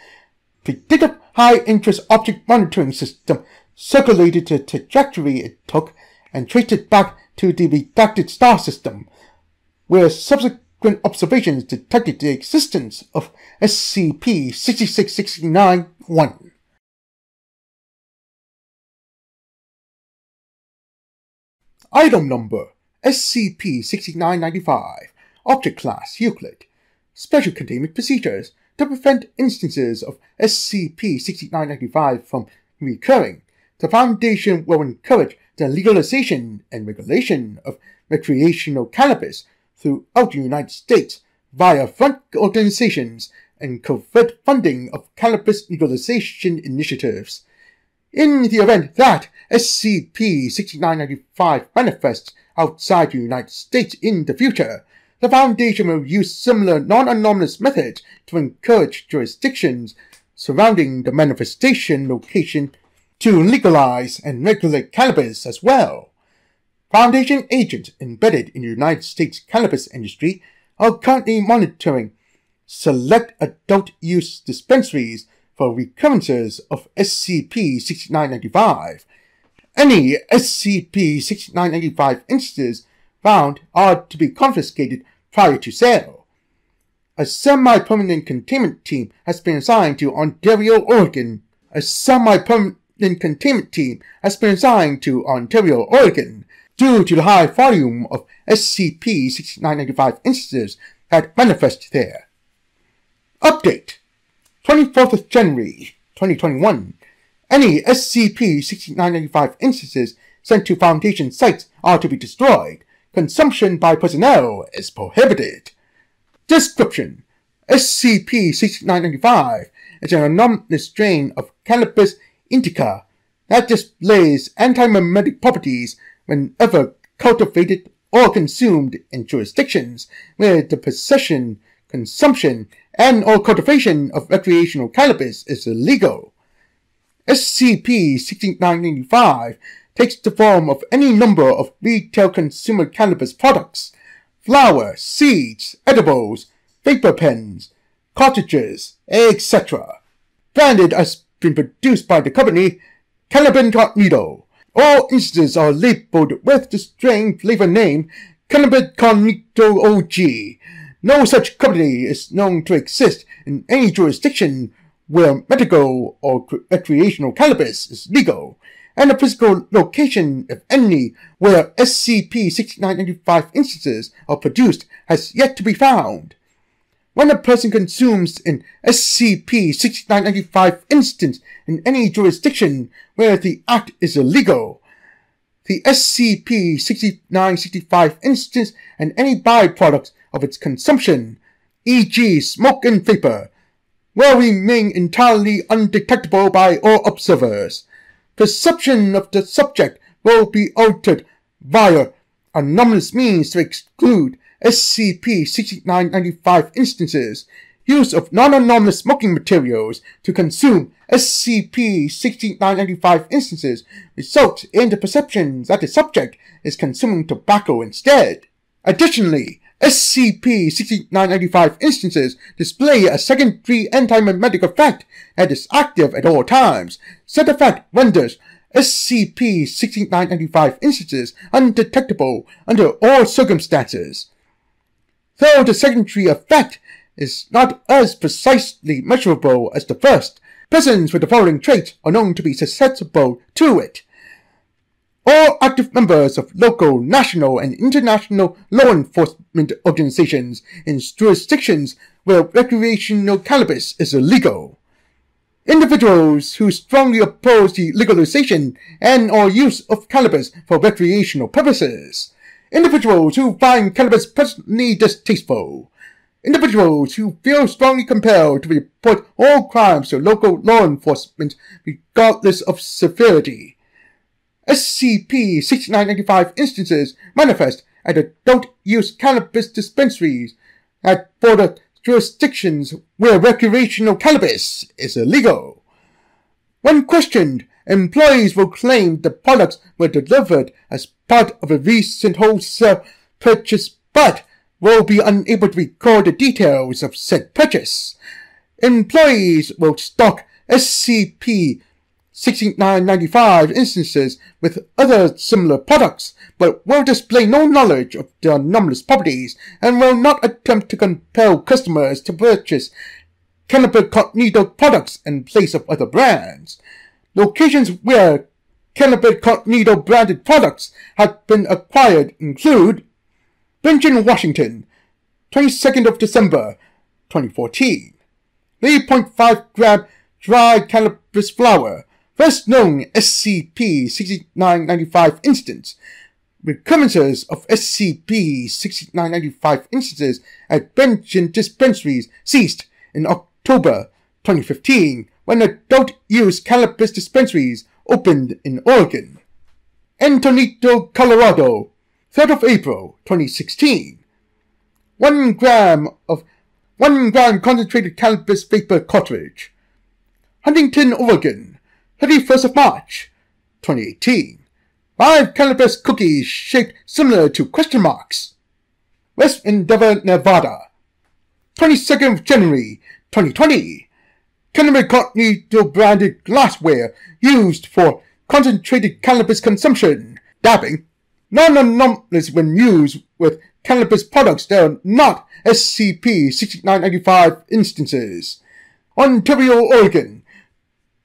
predictive high-interest object monitoring system circulated the trajectory it took and traced it back to the redacted star system, where subsequent observations detected the existence of SCP-6669-1. Item Number: SCP-6995. Object Class: Euclid. Special Containment Procedures to prevent instances of SCP-6995 from recurring. The Foundation will encourage the legalization and regulation of recreational cannabis throughout the United States via front organizations and covert funding of cannabis legalization initiatives. In the event that SCP-6995 manifests outside the United States in the future, the Foundation will use similar non-anomalous methods to encourage jurisdictions surrounding the manifestation location to legalize and regulate cannabis as well. Foundation agents embedded in the United States cannabis industry are currently monitoring select adult-use dispensaries for recurrences of SCP-6995. Any SCP-6995 instances found are to be confiscated prior to sale. A semi-permanent containment team has been assigned to Ontario, Oregon. Due to the high volume of SCP-6995 instances that manifest there. Update: 24th of January, 2021. Any SCP-6995 instances sent to Foundation sites are to be destroyed. Consumption by personnel is prohibited. Description: SCP-6995 is an anomalous strain of cannabis indica that displays anti-mimetic properties whenever cultivated or consumed in jurisdictions where the possession, consumption, and or cultivation of recreational cannabis is illegal. SCP-6995 takes the form of any number of retail consumer cannabis products, flour, seeds, edibles, vapor pens, cartridges, etc. Branded as being produced by the company Cannabis Cognito. All instances are labeled with the strain flavor name Cannabis Cognito OG. No such company is known to exist in any jurisdiction where medical or recreational cannabis is legal, and a physical location, if any, where SCP-6995 instances are produced has yet to be found. When a person consumes an SCP-6995 instance in any jurisdiction where the act is illegal, the SCP-6965 instance and any byproducts of its consumption, e.g. smoke and vapor, will remain entirely undetectable by all observers. Perception of the subject will be altered via anomalous means to exclude SCP-6995 instances, use of non-anomalous smoking materials to consume SCP-6995 instances results in the perception that the subject is consuming tobacco instead. Additionally, SCP-6995 instances display a secondary anti-mimetic effect that is active at all times. Said effect renders SCP-6995 instances undetectable under all circumstances. Though the secondary effect is not as precisely measurable as the first, persons with the following traits are known to be susceptible to it. All active members of local, national, and international law enforcement organizations in jurisdictions where recreational cannabis is illegal. Individuals who strongly oppose the legalization and or use of cannabis for recreational purposes. Individuals who find cannabis personally distasteful. Individuals who feel strongly compelled to report all crimes to local law enforcement regardless of severity. SCP-6995 instances manifest at adult-use cannabis dispensaries that border jurisdictions where recreational cannabis is illegal. When questioned, employees will claim the products were delivered as part of a recent wholesale purchase but will be unable to recall the details of said purchase. Employees will stock SCP-6995 instances with other similar products, but will display no knowledge of their anomalous properties and will not attempt to compel customers to purchase cannabinoid products in place of other brands. Locations where cannabinoid branded products have been acquired include Benton, Washington, 22nd of December, 2014, 3.5 gram dry cannabis flower, first known SCP-6995 instance. Recurrences of SCP-6995 instances at Benton dispensaries ceased in October 2015 when adult-use cannabis dispensaries opened in Oregon. Antonito, Colorado, 3rd of April 2016. 1 gram concentrated cannabis vapor cartridge. Huntington, Oregon, 31st of March, 2018. 5 cannabis cookies shaped similar to question marks. West Endeavor, Nevada, 22nd of January, 2020. Cannabinoid branded glassware used for concentrated cannabis consumption. Dabbing. Non-anomalous when used with cannabis products that are not SCP-6995 instances. Ontario, Oregon,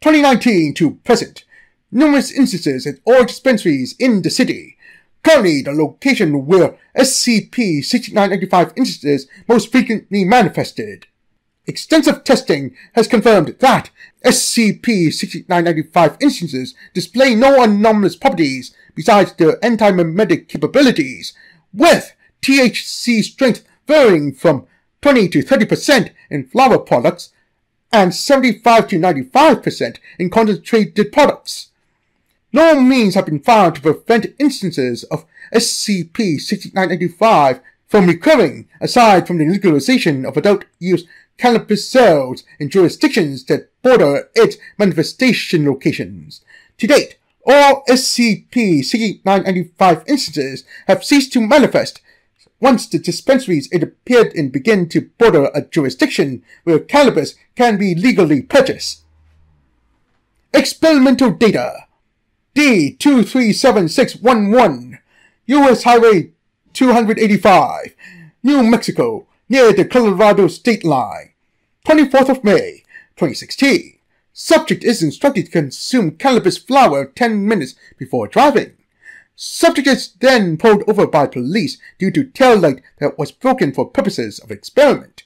2019 to present, numerous instances at all dispensaries in the city. Currently, the location where SCP-6995 instances most frequently manifested. Extensive testing has confirmed that SCP-6995 instances display no anomalous properties besides their anti-mimetic capabilities, with THC strength varying from 20 to 30% in flower products and 75 to 95% in concentrated products. No means have been found to prevent instances of SCP-6995 from recurring, aside from the legalization of adult-use cannabis sales in jurisdictions that border its manifestation locations. To date, all SCP-6995 instances have ceased to manifest once the dispensaries it appeared in begin to border a jurisdiction where cannabis can be legally purchased. Experimental data. D237611, US Highway 285, New Mexico, near the Colorado state line, 24th of May, 2016. Subject is instructed to consume cannabis flower 10 minutes before driving. Subject is then pulled over by police due to tail light that was broken for purposes of experiment.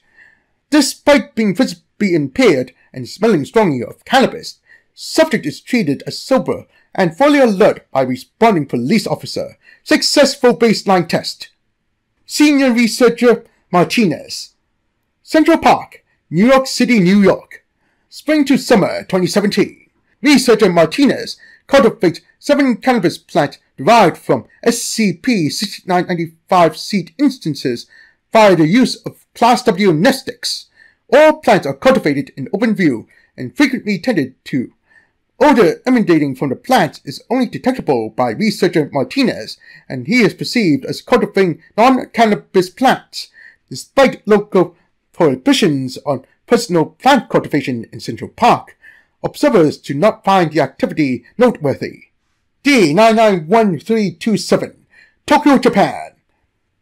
Despite being physically impaired and smelling strongly of cannabis, subject is treated as sober and fully alert by responding police officer. Successful baseline test. Senior researcher Martinez. Central Park, New York City, New York. Spring to summer 2017. Researcher Martinez counterfeit 7 cannabis plants derived from SCP-6995 seed instances via the use of Class W nestics. All plants are cultivated in open view and frequently tended to. Odor emanating from the plants is only detectable by researcher Martinez, and he is perceived as cultivating non-cannabis plants, despite local prohibitions on personal plant cultivation in Central Park. Observers do not find the activity noteworthy. D-991327, Tokyo, Japan,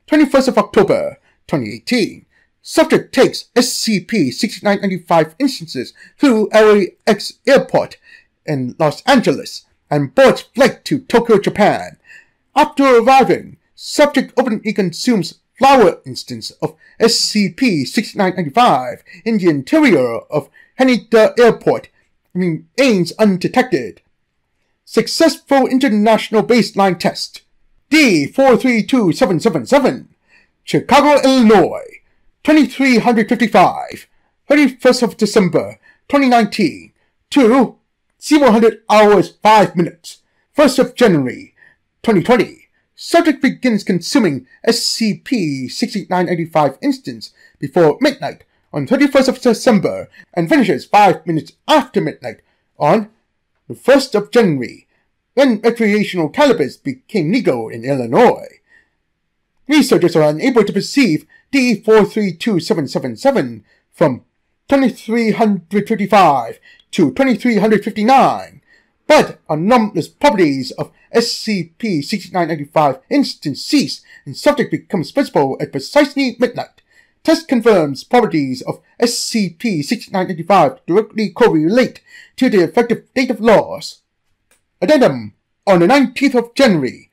21st of October, 2018. Subject takes SCP-6995 instances through LAX Airport in Los Angeles and boards flight to Tokyo, Japan. After arriving, subject openly consumes flower instance of SCP-6995 in the interior of Haneda Airport and remains undetected. Successful international baseline test. D-432777, Chicago, Illinois, 2355, 31st of December, 2019, 2:01 hours 5 minutes, 1st of January, 2020. Subject begins consuming SCP-6995 instance before midnight on 31st of December and finishes 5 minutes after midnight on the 1st of January, when recreational cannabis became legal in Illinois. Researchers are unable to perceive D-432777 from 2355 to 2359, but anomalous properties of SCP-6995 instance cease and subject becomes visible at precisely midnight. Test confirms properties of SCP-6995 directly correlate to the effective date of laws. Addendum. On the 19th of January,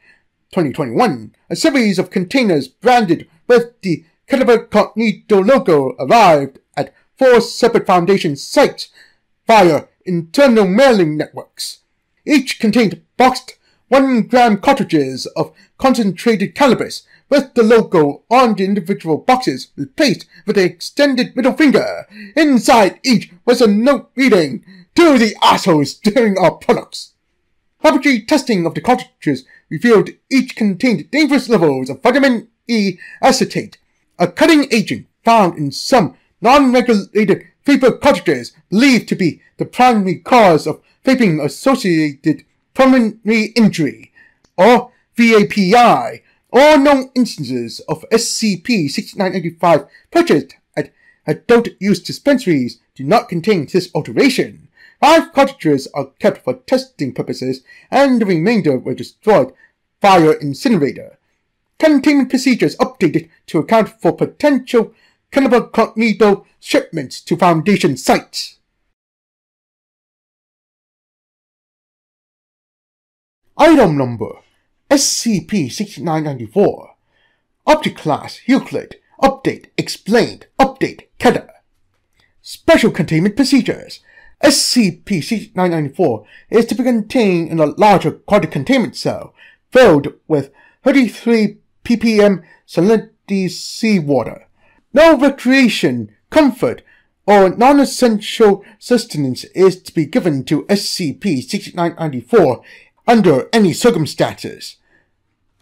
2021, a series of containers branded with the Caliber Cognito logo arrived at 4 separate Foundation sites via internal mailing networks. Each contained boxed 1 gram cartridges of concentrated cannabis, with the logo on the individual boxes replaced with an extended middle finger. Inside each was a note reading, "To the assholes stealing our products." Laboratory testing of the cartridges revealed each contained dangerous levels of vitamin E acetate, a cutting agent found in some non-regulated vapor cartridges believed to be the primary cause of vaping-associated pulmonary injury, or VAPI. All known instances of SCP-6995 purchased at adult-use dispensaries do not contain this alteration. 5 cartridges are kept for testing purposes, and the remainder were destroyed via incinerator. Containment procedures updated to account for potential Caliber Cognito shipments to Foundation sites. Item number SCP-6994. Object Class Euclid. Update Explained. Update Keta. Special Containment Procedures. SCP-6994 is to be contained in a larger quadratic containment cell filled with 33 ppm salinity seawater. No recreation, comfort, or non-essential sustenance is to be given to SCP-6994 under any circumstances.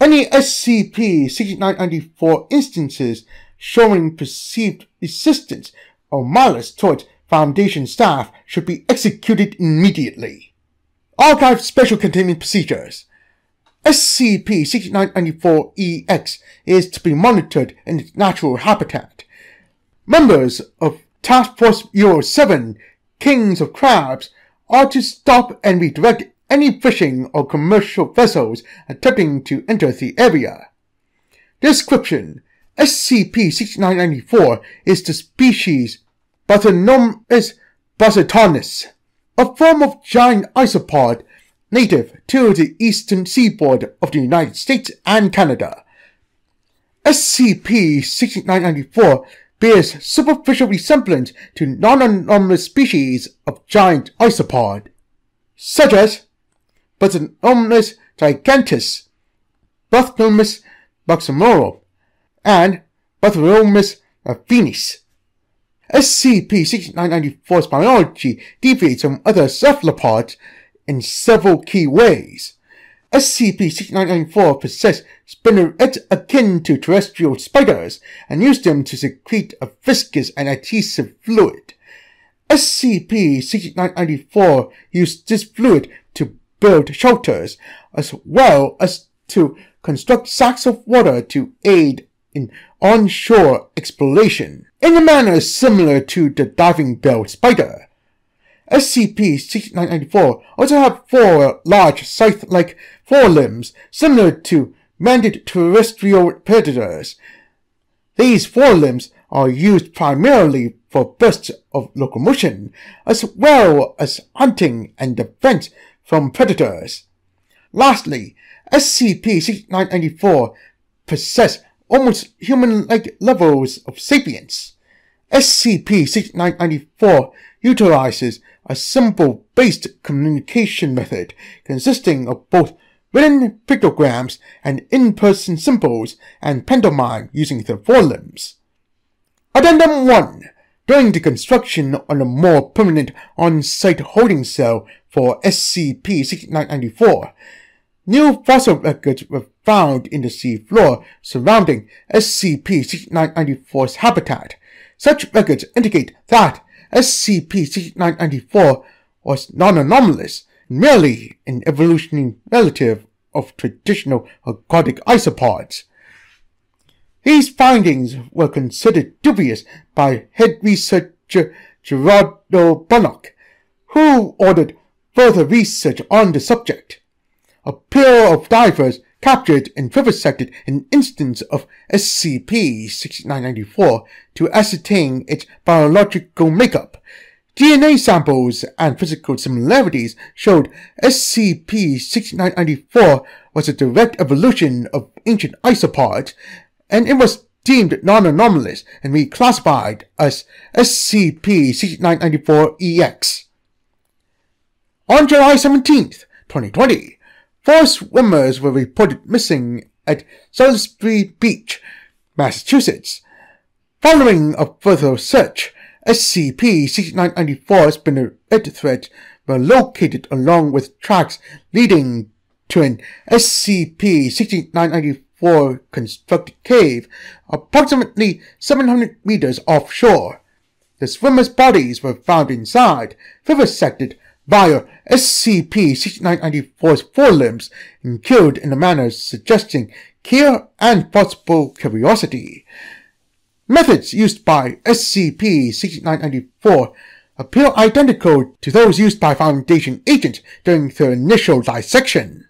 Any SCP-6994 instances showing perceived resistance or malice towards Foundation staff should be executed immediately. Archive Special Containment Procedures. SCP-6994-EX is to be monitored in its natural habitat. Members of Task Force Omega-100, Kings of Crabs, are to stop and redirect any fishing or commercial vessels attempting to enter the area. Description. SCP-6994 is the species Bathanomus basatonus, a form of giant isopod native to the eastern seaboard of the United States and Canada. SCP-6994 bears superficial resemblance to non-anomalous species of giant isopod, such as Bathanomus gigantus, Bathanomus maximorum, and Bathanomus affinis. SCP-6994's biology deviates from other cephalopods in several key ways. SCP-6994 possessed spinnerets akin to terrestrial spiders and used them to secrete a viscous and adhesive fluid. SCP-6994 used this fluid to build shelters, as well as to construct sacks of water to aid in onshore exploration, in a manner similar to the diving bell spider. SCP-6994 also had four large scythe-like forelimbs similar to manted terrestrial predators. These forelimbs are used primarily for bursts of locomotion, as well as hunting and defense from predators. Lastly, SCP-6994 possessed almost human-like levels of sapience. SCP-6994 utilizes a symbol-based communication method consisting of both written pictograms and in-person symbols and pantomime using the forelimbs. Addendum 1. During the construction on a more permanent on-site holding cell for SCP-6994, new fossil records were found in the seafloor surrounding SCP-6994's habitat. Such records indicate that SCP-6994 was non-anomalous, merely an evolutionary relative of traditional aquatic isopods. These findings were considered dubious by head researcher Gerardo Bunnock, who ordered further research on the subject. A pair of divers captured and vivisected an instance of SCP-6994 to ascertain its biological makeup. DNA samples and physical similarities showed SCP-6994 was a direct evolution of ancient isopods, and it was deemed non-anomalous and reclassified as SCP-6994-EX. On July 17, 2020, four swimmers were reported missing at Salisbury Beach, Massachusetts. Following a further search, SCP-6994 spinneret threads were located along with tracks leading to an SCP-6994 constructed cave approximately 700 meters offshore. The swimmers' bodies were found inside, vivisected via SCP-6994's forelimbs and killed in a manner suggesting care and possible curiosity. Methods used by SCP-6994 appear identical to those used by Foundation agents during their initial dissection.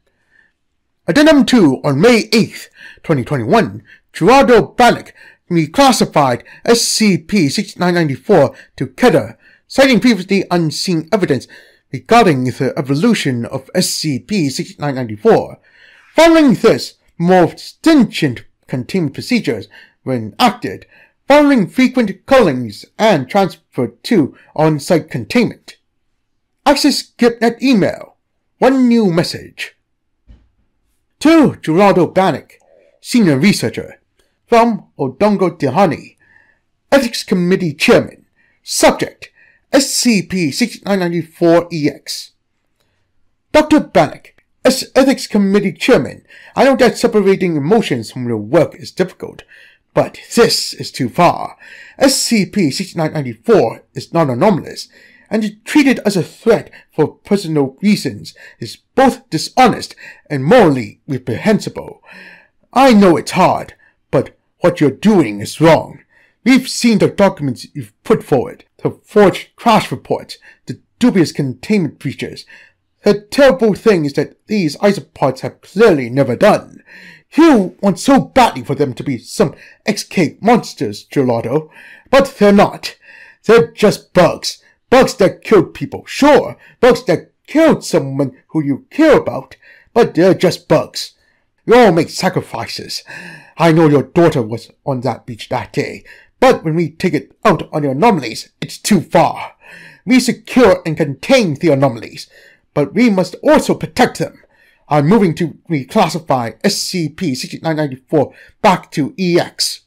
Addendum 2. On May 8, 2021, Gerardo Bunnock reclassified SCP-6994 to Keter, citing previously unseen evidence regarding the evolution of SCP-6994. Following this, more stringent containment procedures were enacted, following frequent callings and transfer to on-site containment. Access GitNet email. One new message. To Gerardo Bunnock, Senior Researcher. From Odongo Dehani, Ethics Committee Chairman. Subject: SCP-6994-EX. Dr. Bunnock, as Ethics Committee Chairman, I know that separating emotions from your work is difficult, but this is too far. SCP-6994 is non-anomalous, and treated as a threat for personal reasons is both dishonest and morally reprehensible. I know it's hard, but what you're doing is wrong. We've seen the documents you've put forward, the forged crash reports, the dubious containment breaches, the terrible things that these isopods have clearly never done. You want so badly for them to be some XK monsters, Gerardo, but they're not. They're just bugs. Bugs that killed people, sure. Bugs that killed someone who you care about, but they're just bugs. You all make sacrifices. I know your daughter was on that beach that day, but when we take it out on the anomalies, it's too far. We secure and contain the anomalies, but we must also protect them. I'm moving to reclassify SCP-6994 back to EX.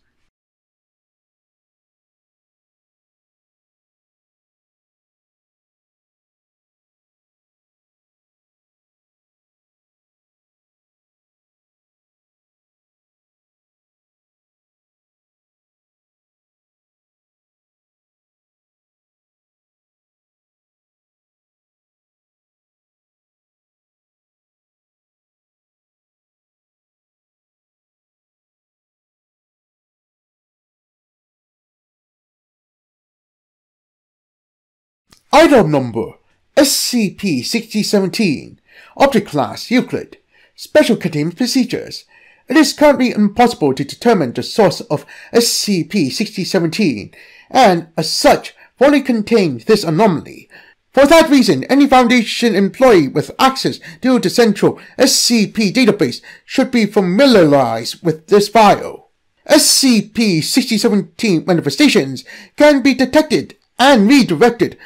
Item number SCP-6017, Object Class Euclid, Special Containment Procedures. It is currently impossible to determine the source of SCP-6017, and as such, only contains this anomaly. For that reason, any Foundation employee with access to the central SCP database should be familiarized with this file. SCP-6017 manifestations can be detected and redirected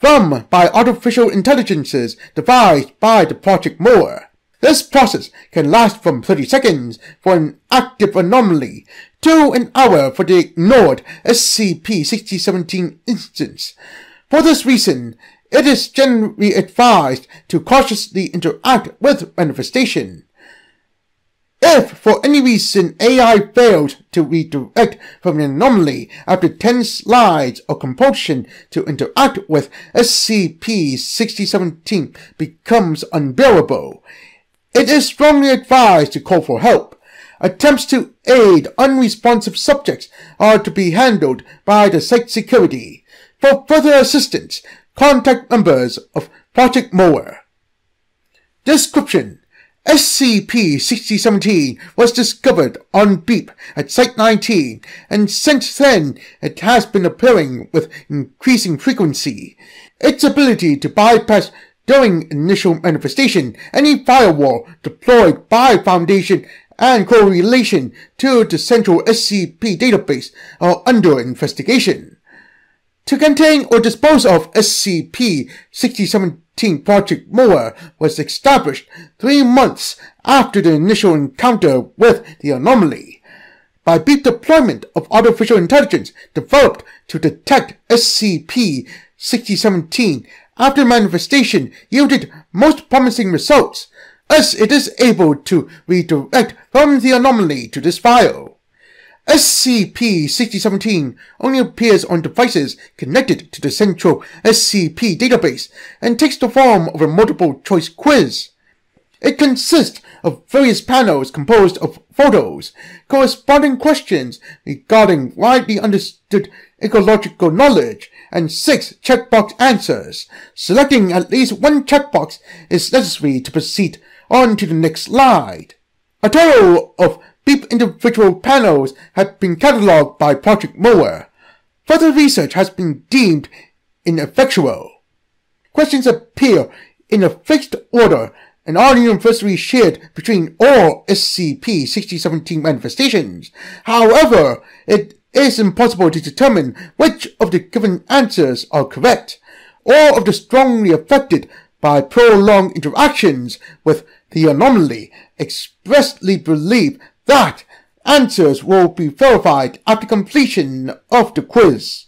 from by artificial intelligences devised by the Project Moore. This process can last from 30 seconds for an active anomaly to an hour for the ignored SCP-6017 instance. For this reason, it is generally advised to cautiously interact with manifestation. If for any reason AI failed to redirect from an anomaly after 10 slides or compulsion to interact with, SCP-6017 becomes unbearable. It is strongly advised to call for help. Attempts to aid unresponsive subjects are to be handled by the site security. For further assistance, contact members of Project Moore. Description: SCP-6017 was discovered on Beep at Site-17, and since then it has been appearing with increasing frequency. Its ability to bypass during initial manifestation any firewall deployed by Foundation and correlation to the central SCP database are under investigation. To contain or dispose of SCP-6017, Project Moore was established 3 months after the initial encounter with the anomaly. By Beep deployment of artificial intelligence developed to detect SCP-6017 after manifestation yielded most promising results, as it is able to redirect from the anomaly to this file. SCP-6017 only appears on devices connected to the central SCP database and takes the form of a multiple-choice quiz. It consists of various panels composed of photos, corresponding questions regarding widely understood ecological knowledge, and 6 checkbox answers. Selecting at least one checkbox is necessary to proceed on to the next slide. A total of Beep individual panels have been catalogued by Project Moore. Further research has been deemed ineffectual. Questions appear in a fixed order and are universally shared between all SCP-6017 manifestations. However, it is impossible to determine which of the given answers are correct. All of the strongly affected by prolonged interactions with the anomaly expressly believe that answers will be verified after completion of the quiz.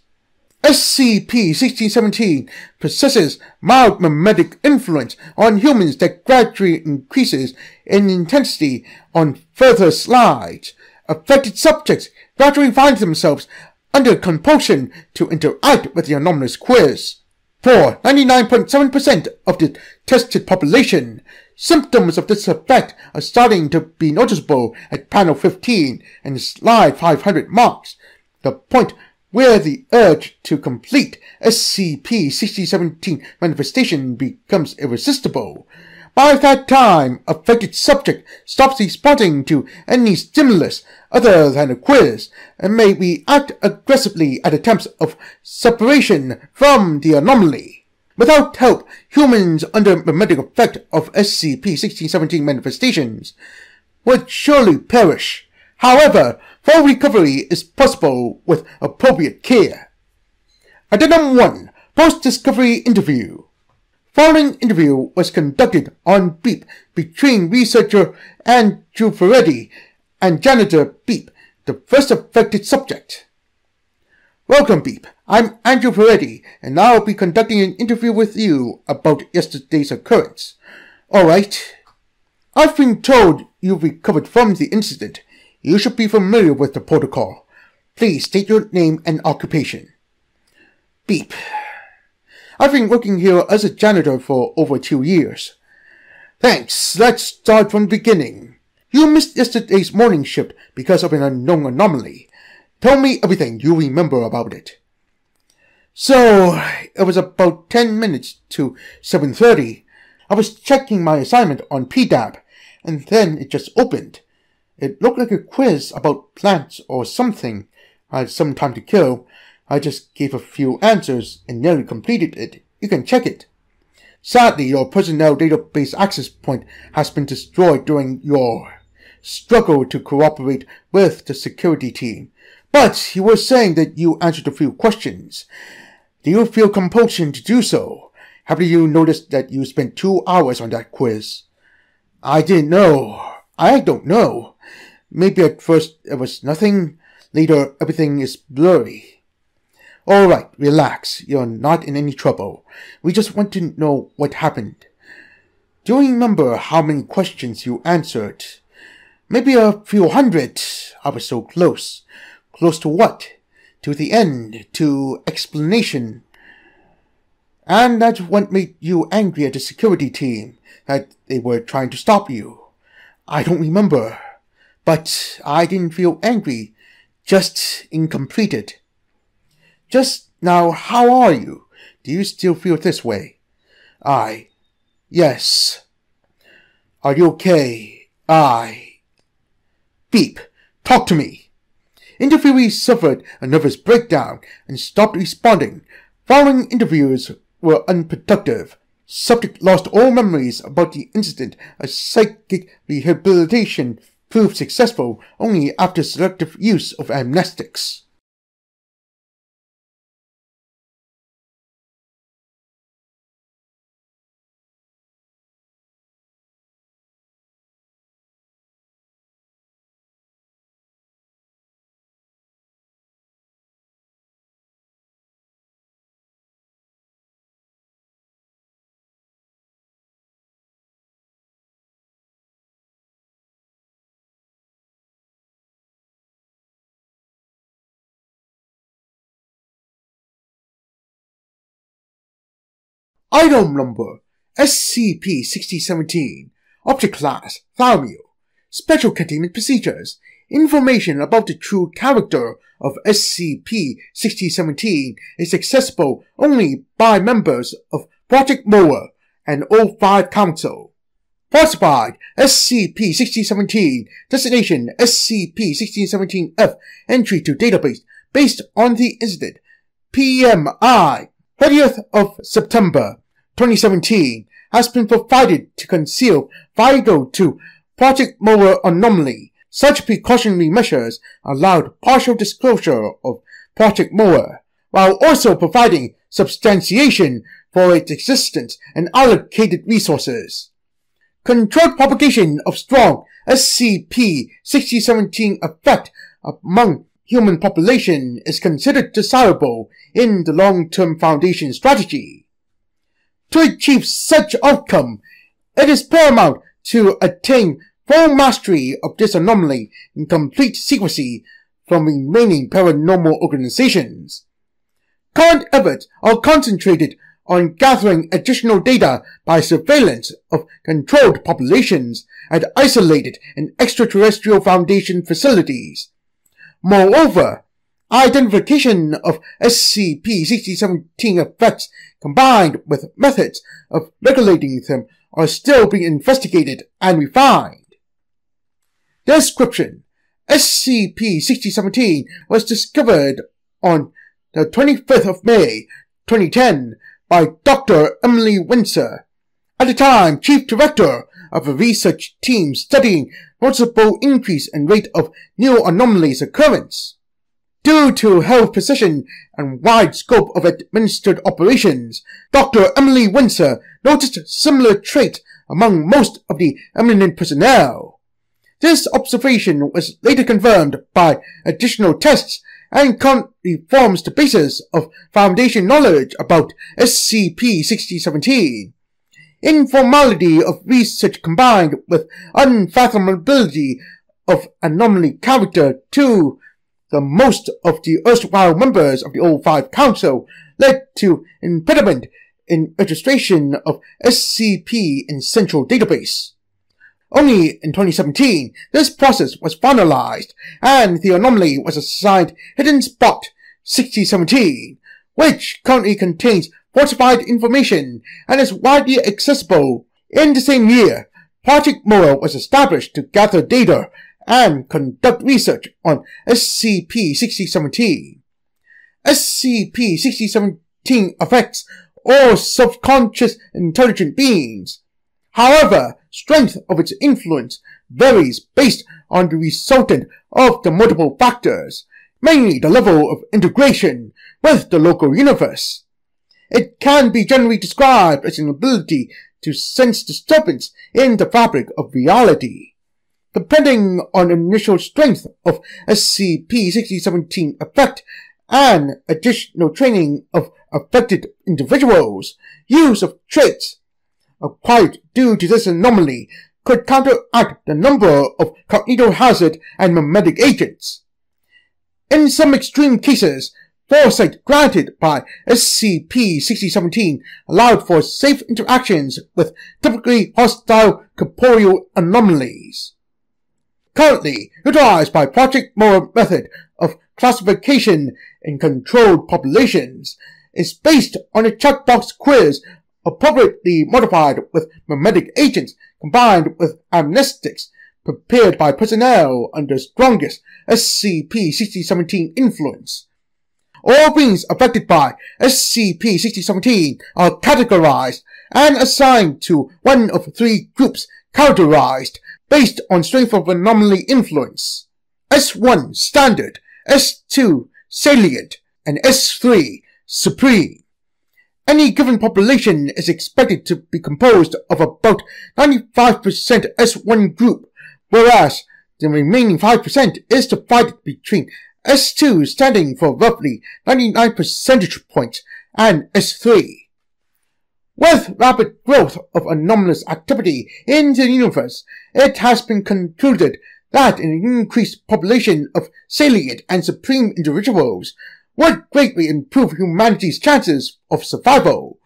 SCP-6017 possesses mild memetic influence on humans that gradually increases in intensity on further slides. Affected subjects gradually find themselves under compulsion to interact with the anomalous quiz. For 99.7% of the tested population, symptoms of this effect are starting to be noticeable at panel 15 and slide 500 marks, the point where the urge to complete SCP-6017 manifestation becomes irresistible. By that time, affected subject stops responding to any stimulus other than a quiz and may react aggressively at attempts of separation from the anomaly. Without help, humans under mimetic effect of SCP-6017 manifestations would surely perish. However, full recovery is possible with appropriate care. Addendum 1. Post-discovery interview. Following interview was conducted on Beep between researcher and Giuferetti and janitor Beep, the first affected subject. Welcome, Beep. I'm Andrew Peretti, and I'll be conducting an interview with you about yesterday's occurrence. Alright. I've been told you've recovered from the incident. You should be familiar with the protocol. Please state your name and occupation. Beep. I've been working here as a janitor for over 2 years. Thanks. Let's start from the beginning. You missed yesterday's morning shift because of an unknown anomaly. Tell me everything you remember about it. So, it was about 10 minutes to 7:30. I was checking my assignment on PDAP, and then it just opened. It looked like a quiz about plants or something. I had some time to kill. I just gave a few answers and nearly completed it. You can check it. Sadly, your personnel database access point has been destroyed during your struggle to cooperate with the security team. But you were saying that you answered a few questions. Do you feel compulsion to do so? Have you noticed that you spent 2 hours on that quiz? I didn't know. I don't know. Maybe at first it was nothing. Later, everything is blurry. Alright, relax. You're not in any trouble. We just want to know what happened. Do you remember how many questions you answered? Maybe a few hundred. I was so close. Close to what? To the end. To explanation. And that's what made you angry at the security team. That they were trying to stop you. I don't remember. But I didn't feel angry. Just incompleted. Just now, how are you? Do you still feel this way? I. Yes. Are you okay? I. Beep. Talk to me. Interviewee suffered a nervous breakdown and stopped responding. Following interviews were unproductive. Subject lost all memories about the incident. A psychic rehabilitation proved successful only after selective use of amnestics. Item number SCP-6017. Object class Thalmio. Special containment procedures. Information about the true character of SCP-6017 is accessible only by members of Project Moa and O5 Council. Classified SCP-6017. Destination SCP-6017-F. Entry to database based on the incident. PMI 30th of September 2017 has been provided to conceal vital to Project Moa anomaly. Such precautionary measures allowed partial disclosure of Project Moa, while also providing substantiation for its existence and allocated resources. Controlled propagation of strong SCP-6017 effect among human population is considered desirable in the long-term Foundation strategy. To achieve such outcome, it is paramount to attain full mastery of this anomaly and complete secrecy from remaining paranormal organizations. Current efforts are concentrated on gathering additional data by surveillance of controlled populations at isolated and extraterrestrial Foundation facilities. Moreover, identification of SCP-6017 effects combined with methods of regulating them are still being investigated and refined. Description: SCP-6017 was discovered on the 25th of May, 2010 by Dr. Emily Windsor, at the time Chief Director of a research team studying noticeable increase in rate of new anomalies occurrence. Due to her precision and wide scope of administered operations, Dr. Emily Windsor noticed similar traits among most of the eminent personnel. This observation was later confirmed by additional tests and currently forms the basis of Foundation knowledge about SCP-6017. Informality of research combined with unfathomability of anomaly character to the most of the erstwhile members of the O5 Council led to impediment in registration of SCP in central database. Only in 2017, this process was finalized, and the anomaly was assigned Hidden Spot 6017, which currently contains fortified information and is widely accessible. In the same year, Project Morrow was established to gather data and conduct research on SCP-6017. SCP-6017 affects all subconscious intelligent beings. However, strength of its influence varies based on the resultant of the multiple factors, mainly the level of integration with the local universe. It can be generally described as an ability to sense disturbance in the fabric of reality. Depending on initial strength of SCP-6017 effect and additional training of affected individuals, use of traits acquired due to this anomaly could counteract the number of cognito hazard and mimetic agents. In some extreme cases, foresight granted by SCP-6017 allowed for safe interactions with typically hostile corporeal anomalies. Currently utilized by Project Morrow method of classification in controlled populations, is based on a checkbox quiz appropriately modified with mimetic agents combined with amnestics prepared by personnel under strongest SCP-6017 influence. All beings affected by SCP-6017 are categorized and assigned to one of three groups categorized based on strength of anomaly influence: S1 standard, S2 salient, and S3 supreme. Any given population is expected to be composed of about 95% S1 group, whereas the remaining 5% is divided between S2 standing for roughly 99 percentage points, and S3. With rapid growth of anomalous activity in the universe, it has been concluded that an increased population of salient and supreme individuals would greatly improve humanity's chances of survival.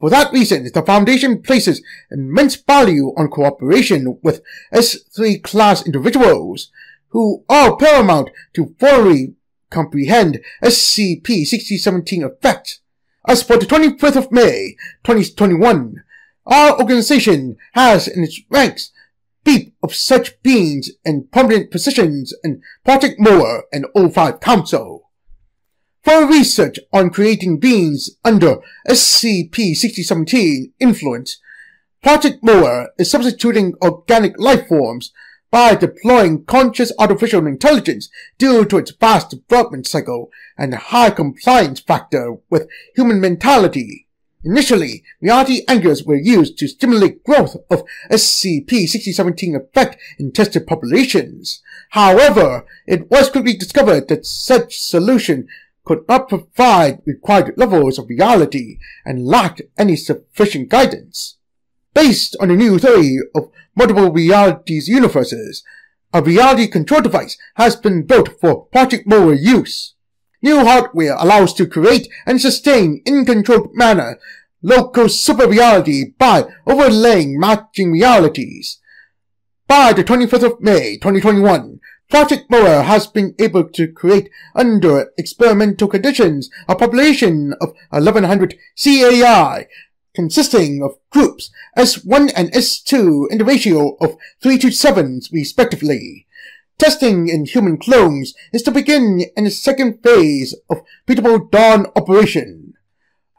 For that reason, the Foundation places immense value on cooperation with S3 class individuals, who are paramount to fully comprehend SCP-6017 effect. As for the 25th of May, 2021, our organization has in its ranks deep of such beings in prominent positions in Project Morrow and O5 Council. For research on creating beings under SCP-6017 influence, Project Morrow is substituting organic life forms by deploying conscious artificial intelligence due to its vast development cycle and high compliance factor with human mentality. Initially, reality anchors were used to stimulate growth of SCP-6017 effect in tested populations. However, it was quickly discovered that such solution could not provide required levels of reality and lacked any sufficient guidance. Based on a new theory of multiple realities universes, a reality control device has been built for Project Morrow use. New hardware allows to create and sustain in controlled manner local super reality by overlaying matching realities. By the 25th of May, 2021, Project Morrow has been able to create under experimental conditions a population of 1100 CAI, consisting of groups S1 and S2 in the ratio of 3 to 7 respectively. Testing in human clones is to begin in the second phase of Beatable Dawn operation.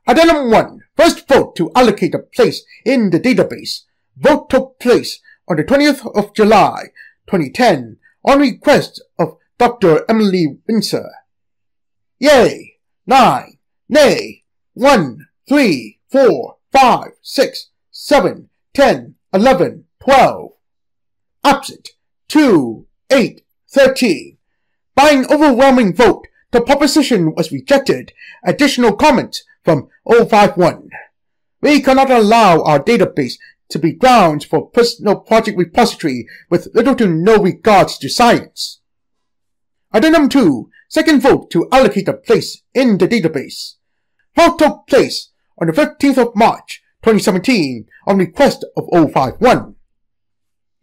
Addendum 1. First vote to allocate a place in the database. Vote took place on the 20th of July, 2010, on request of Dr. Emily Windsor. Yay! 9. Nay! 1. 3. 4. 5, 6, 7, 10, 11, 12. Absent, 2, 8, 13. By an overwhelming vote, the proposition was rejected. Additional comments from 051. We cannot allow our database to be grounds for personal project repository with little to no regards to science. Addendum 2. Second vote to allocate a place in the database. Vote took place on the 15th of March, 2017, on request of 051.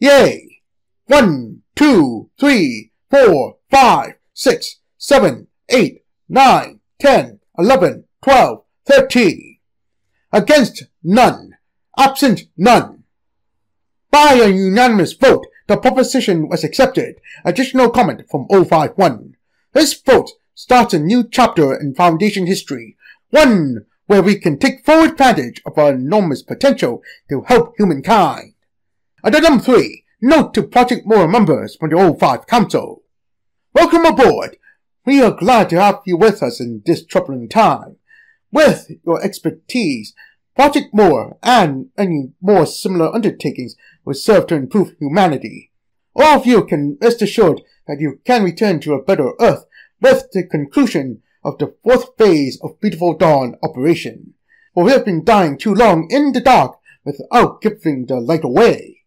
Yay! 1, 2, 3, 4, 5, 6, 7, 8, 9, 10, 11, 12, 30. Against, none. Absent, none. By a unanimous vote, the proposition was accepted. Additional comment from 051. This vote starts a new chapter in Foundation history, one where we can take full advantage of our enormous potential to help humankind. Addendum 3. Note to Project More members from the 05 Council. Welcome aboard. We are glad to have you with us in this troubling time. With your expertise, Project More and any more similar undertakings will serve to improve humanity. All of you can rest assured that you can return to a better Earth with the conclusion of the 4th phase of Beautiful Dawn operation. For we have been dying too long in the dark without giving the light away.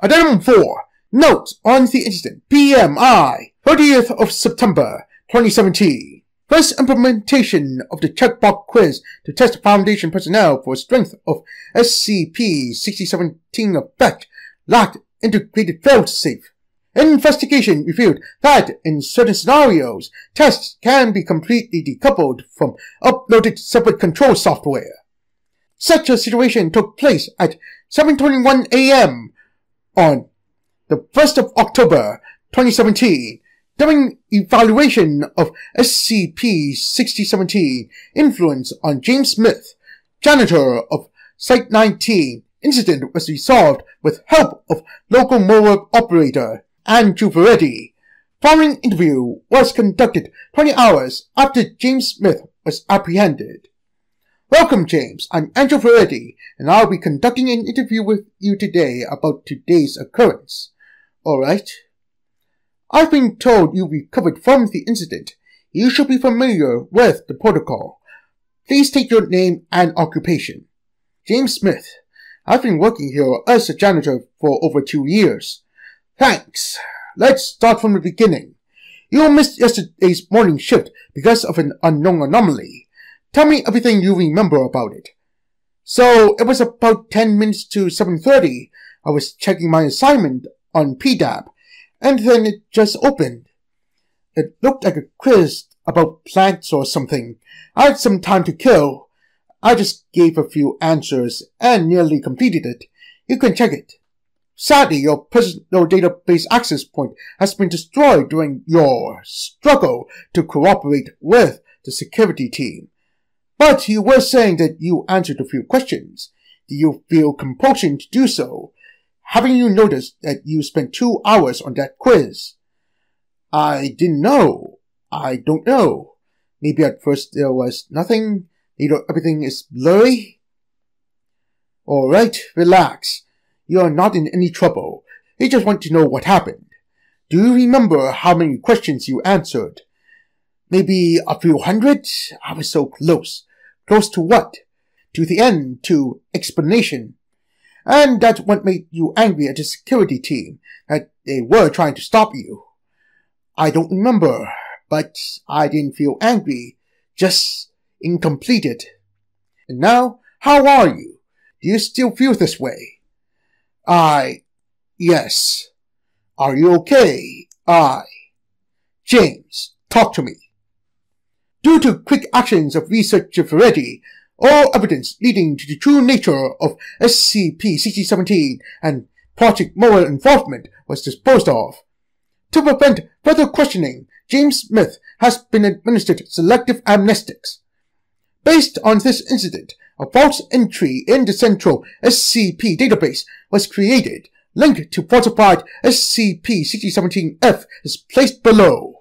Addendum 4. Notes on the incident PMI 30th of September 2017. First implementation of the checkbox quiz to test Foundation personnel for strength of SCP-6017 effect lacked integrated failsafe. Investigation revealed that in certain scenarios, tests can be completely decoupled from uploaded separate control software. Such a situation took place at 7:21 a.m. on the 1st of October 2017 during evaluation of SCP-6017 influence on James Smith, janitor of Site-19. Incident was resolved with help of local MOAB operator Andrew Veretti. Following interview was conducted 20 hours after James Smith was apprehended. Welcome, James. I'm Andrew Veretti, and I'll be conducting an interview with you today about today's occurrence. Alright. I've been told you recovered from the incident. You should be familiar with the protocol. Please state your name and occupation. James Smith. I've been working here as a janitor for over 2 years. Thanks. Let's start from the beginning. You missed yesterday's morning shift because of an unknown anomaly. Tell me everything you remember about it. So, it was about 10 minutes to 7:30. I was checking my assignment on PDAP, and then it just opened. It looked like a quiz about plants or something. I had some time to kill. I just gave a few answers and nearly completed it. You can check it. Sadly, your personal database access point has been destroyed during your struggle to cooperate with the security team. But you were saying that you answered a few questions. Do you feel compulsion to do so? Haven't you noticed that you spent 2 hours on that quiz? I didn't know. I don't know. Maybe at first there was nothing. Later everything is blurry. Alright, relax. You are not in any trouble. We just want to know what happened. Do you remember how many questions you answered? Maybe a few hundred? I was so close. Close to what? To the end, to explanation. And that's what made you angry at the security team, that they were trying to stop you. I don't remember, but I didn't feel angry, just incompleted. And now, how are you? Do you still feel this way? Yes. Are you okay? James, talk to me. Due to quick actions of researcher Veretti, all evidence leading to the true nature of SCP-6017 and Project Moral involvement was disposed of. To prevent further questioning, James Smith has been administered selective amnestics. Based on this incident, a false entry in the central SCP database was created. Link to falsified SCP-6017-F is placed below.